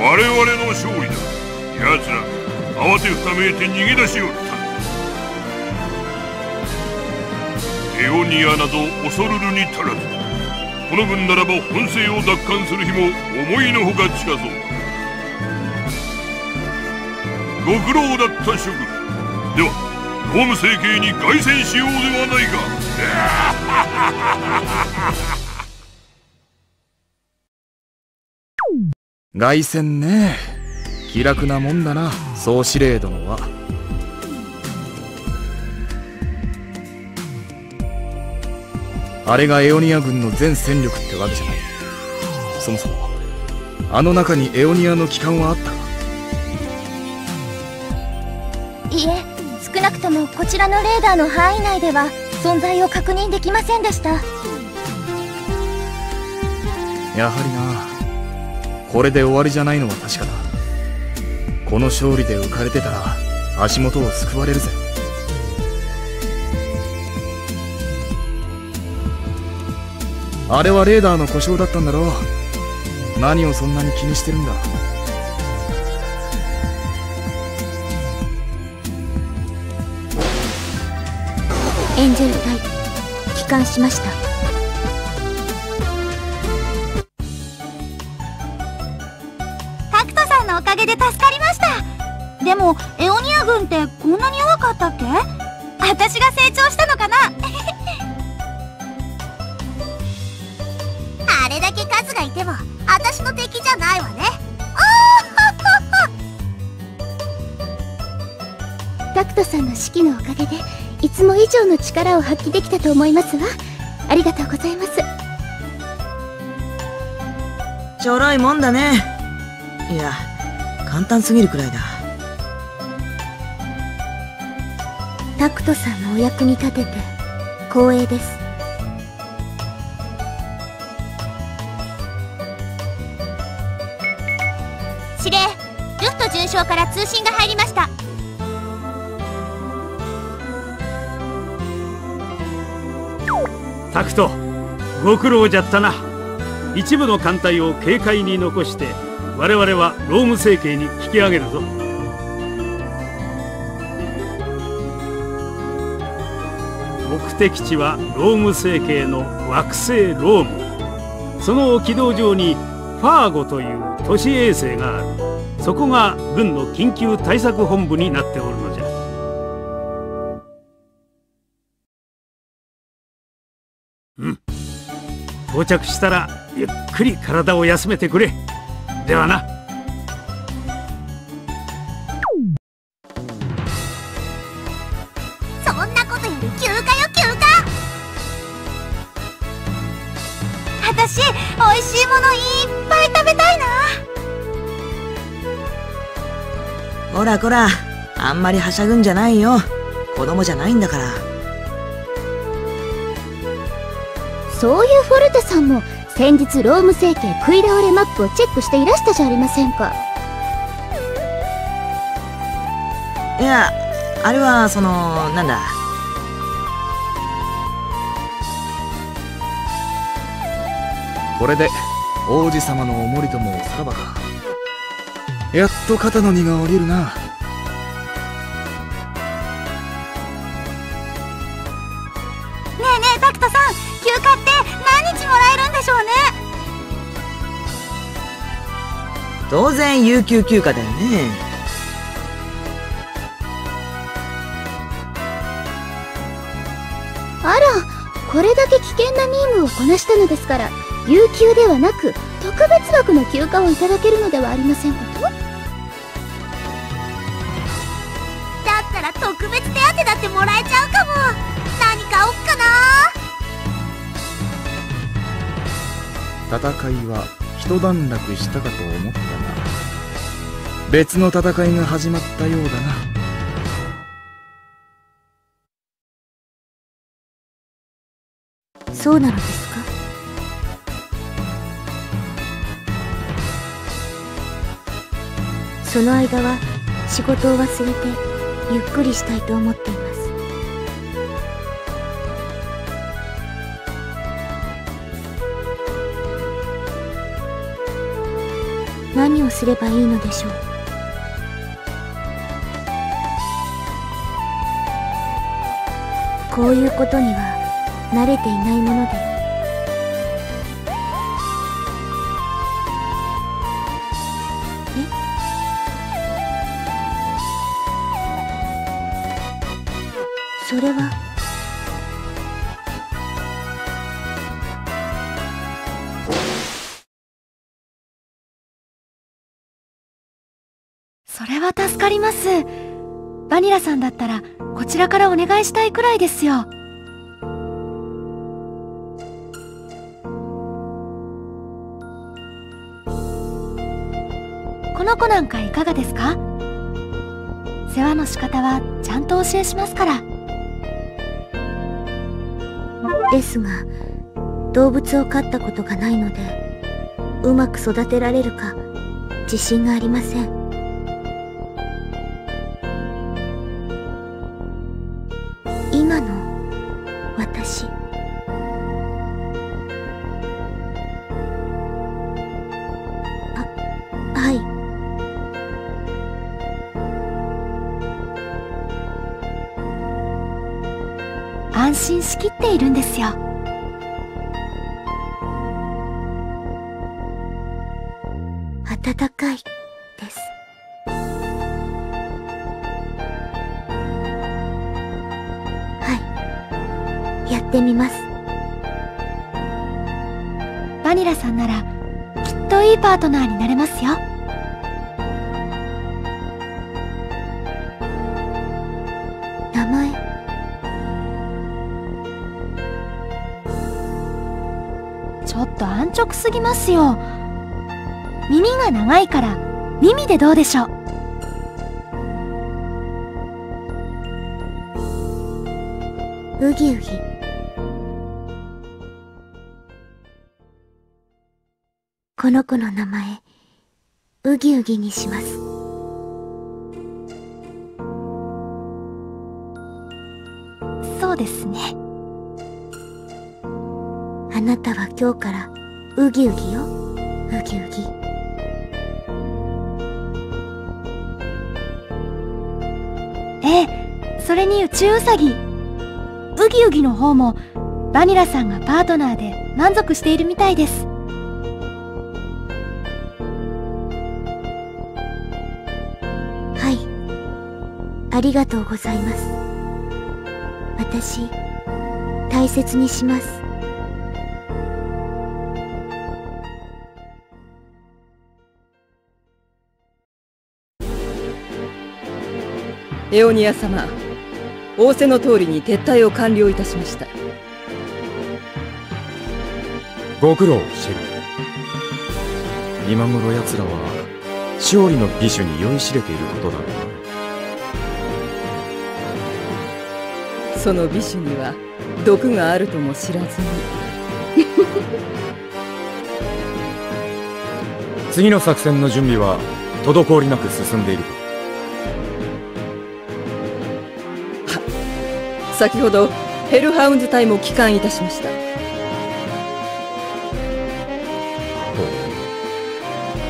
我々の勝利だ。奴ら慌てふためいて逃げ出しよった。エオニアなど恐るるに足らず、この分ならば本性を奪還する日も思いのほか近そう。ご苦労だった諸君。ではホーム成形に凱旋しようではないか。凱旋ねえ、気楽なもんだな、総司令殿は。あれがエオニア軍の全戦力ってわけじゃない。そもそもあの中にエオニアの機関はあったか。いえ、少なくともこちらのレーダーの範囲内では存在を確認できませんでした。やはりな、これで終わりじゃないのは確かだ。この勝利で浮かれてたら足元をすくわれるぜ。あれはレーダーの故障だったんだろう。何をそんなに気にしてるんだ。エンジェル隊、帰還しました。タクトさんのおかげで助かりました。でもエオニア軍ってこんなに弱かったっけ？私が成長したのかな。あれだけ数がいても私の敵じゃないわね。タクトさんの指揮のおかげでいつも以上の力を発揮できたと思いますわ。ありがとうございます。ちょろいもんだね。いや、簡単すぎるくらいだ。タクトさんのお役に立てて光栄です。司令、ルフト准将から通信が入りました。タクト、ご苦労じゃったな。一部の艦隊を警戒に残して我々はローム政権に引き上げるぞ。的地はローム星系の惑星ローム。その軌道上にファーゴという都市衛星がある。そこが軍の緊急対策本部になっておるのじゃ。到着したらゆっくり体を休めてくれ。ではな。そんなことより休暇よ休暇。私おいしいものいっぱい食べたいな。こらこら、あんまりはしゃぐんじゃないよ。子供じゃないんだから。そういうフォルテさんも先日ローム星系食い倒れマップをチェックしていらしたじゃありませんか。いや、あれはそのなんだ、これで王子様のお守りともおさらばか。やっと肩の荷が下りるな。ねえねえタクトさん、休暇って何日もらえるんでしょうね。当然有給休暇だよね。あら、これだけ危険な任務をこなしたのですから、有給ではなく特別枠の休暇をいただけるのではありませんこと。だったら特別手当だってもらえちゃうかも。何買おっかな。戦いは一段落したかと思ったが、別の戦いが始まったようだな。そうなのですか。その間は仕事を忘れてゆっくりしたいと思っています。何をすればいいのでしょう。こういうことには慣れていないもので、それはそれは助かります。バニラさんだったらこちらからお願いしたいくらいですよ。この子なんかいかがですか？世話の仕方はちゃんと教えしますから。ですが、動物を飼ったことがないので、うまく育てられるか自信がありません。今の私。安心しきっているんですよ。暖かいです。はい、やってみます。バニラさんならきっといいパートナーになれますよ。名前。ちょっと安直すぎますよ。耳が長いから耳でどうでしょう。ウギウギ。この子の名前、ウギウギにします。そうですね。あなたは今日からウギウギよ、ウギウギ。ええ、それに宇宙ウサギ、ウブギウギの方もバニラさんがパートナーで満足しているみたいです。はい、ありがとうございます。私大切にします。エオニア様、仰せの通りに撤退を完了いたしました。ご苦労、シェリフ。今頃奴らは勝利の美酒に酔いしれていることだろう。その美酒には毒があるとも知らずに。次の作戦の準備は滞りなく進んでいるか。先ほどヘルハウンズ隊も帰還いたしました。ほ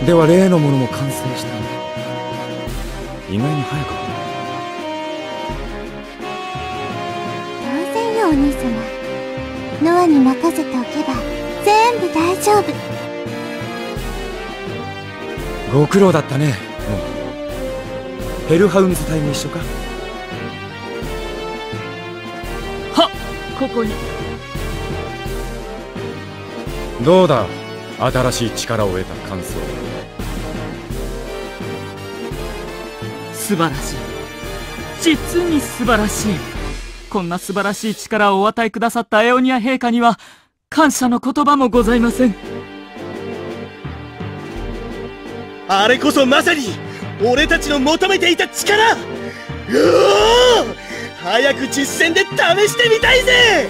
う、では例のものも完成したんだ。意外に早かった。当然よお兄様、ノアに任せておけば全部大丈夫。ご苦労だったね。うん、ヘルハウンズ隊も一緒か。ここにどうだ、新しい力を得た感想。素晴らしい、実に素晴らしい。こんな素晴らしい力をお与えくださったエオニア陛下には感謝の言葉もございません。あれこそまさに俺たちの求めていた力。うおー、早く実戦で試してみたいぜ。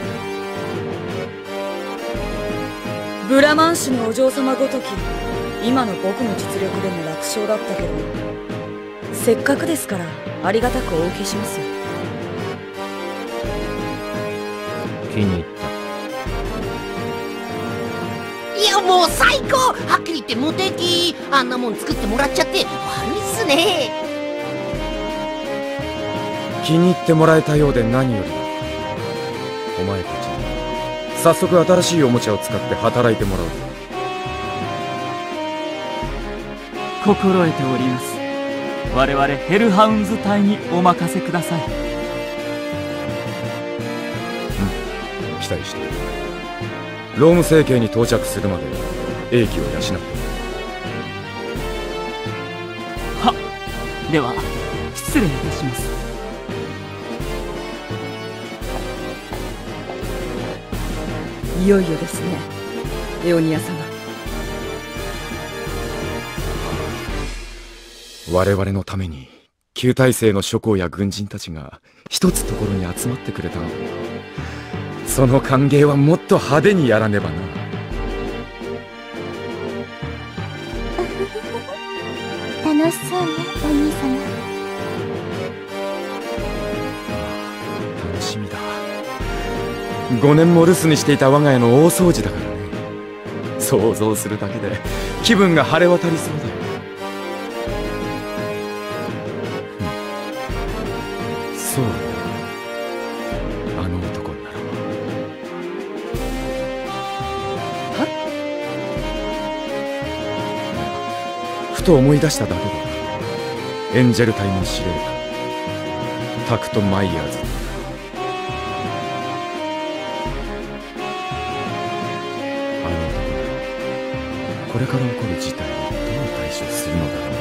ブラマン氏のお嬢様ごとき、今の僕の実力でも楽勝だったけど、せっかくですからありがたくお受けしますよ。気に入った。いやもう最高、はっきり言って無敵。あんなもん作ってもらっちゃって悪いっすね。気に入ってもらえたようで何よりだ。お前たちに早速新しいおもちゃを使って働いてもらう。心得ております。我々ヘルハウンズ隊にお任せください。うん、期待している。ローム政権に到着するまで英気を養って。はっ、では失礼いたします。いよいよですね、エオニア様。我々のために旧体制の諸侯や軍人たちが一つところに集まってくれたの。その歓迎はもっと派手にやらねばな。楽しそうね、お兄様。楽しみだ。5年も留守にしていた我が家の大掃除だからね。想像するだけで気分が晴れ渡りそうだよ。うん、そうだね、あの男ならば。はっ、ふと思い出しただけだ。エンジェル隊の司令官タクト・マイヤーズ。これから起こる事態にどう対処するのだろうな。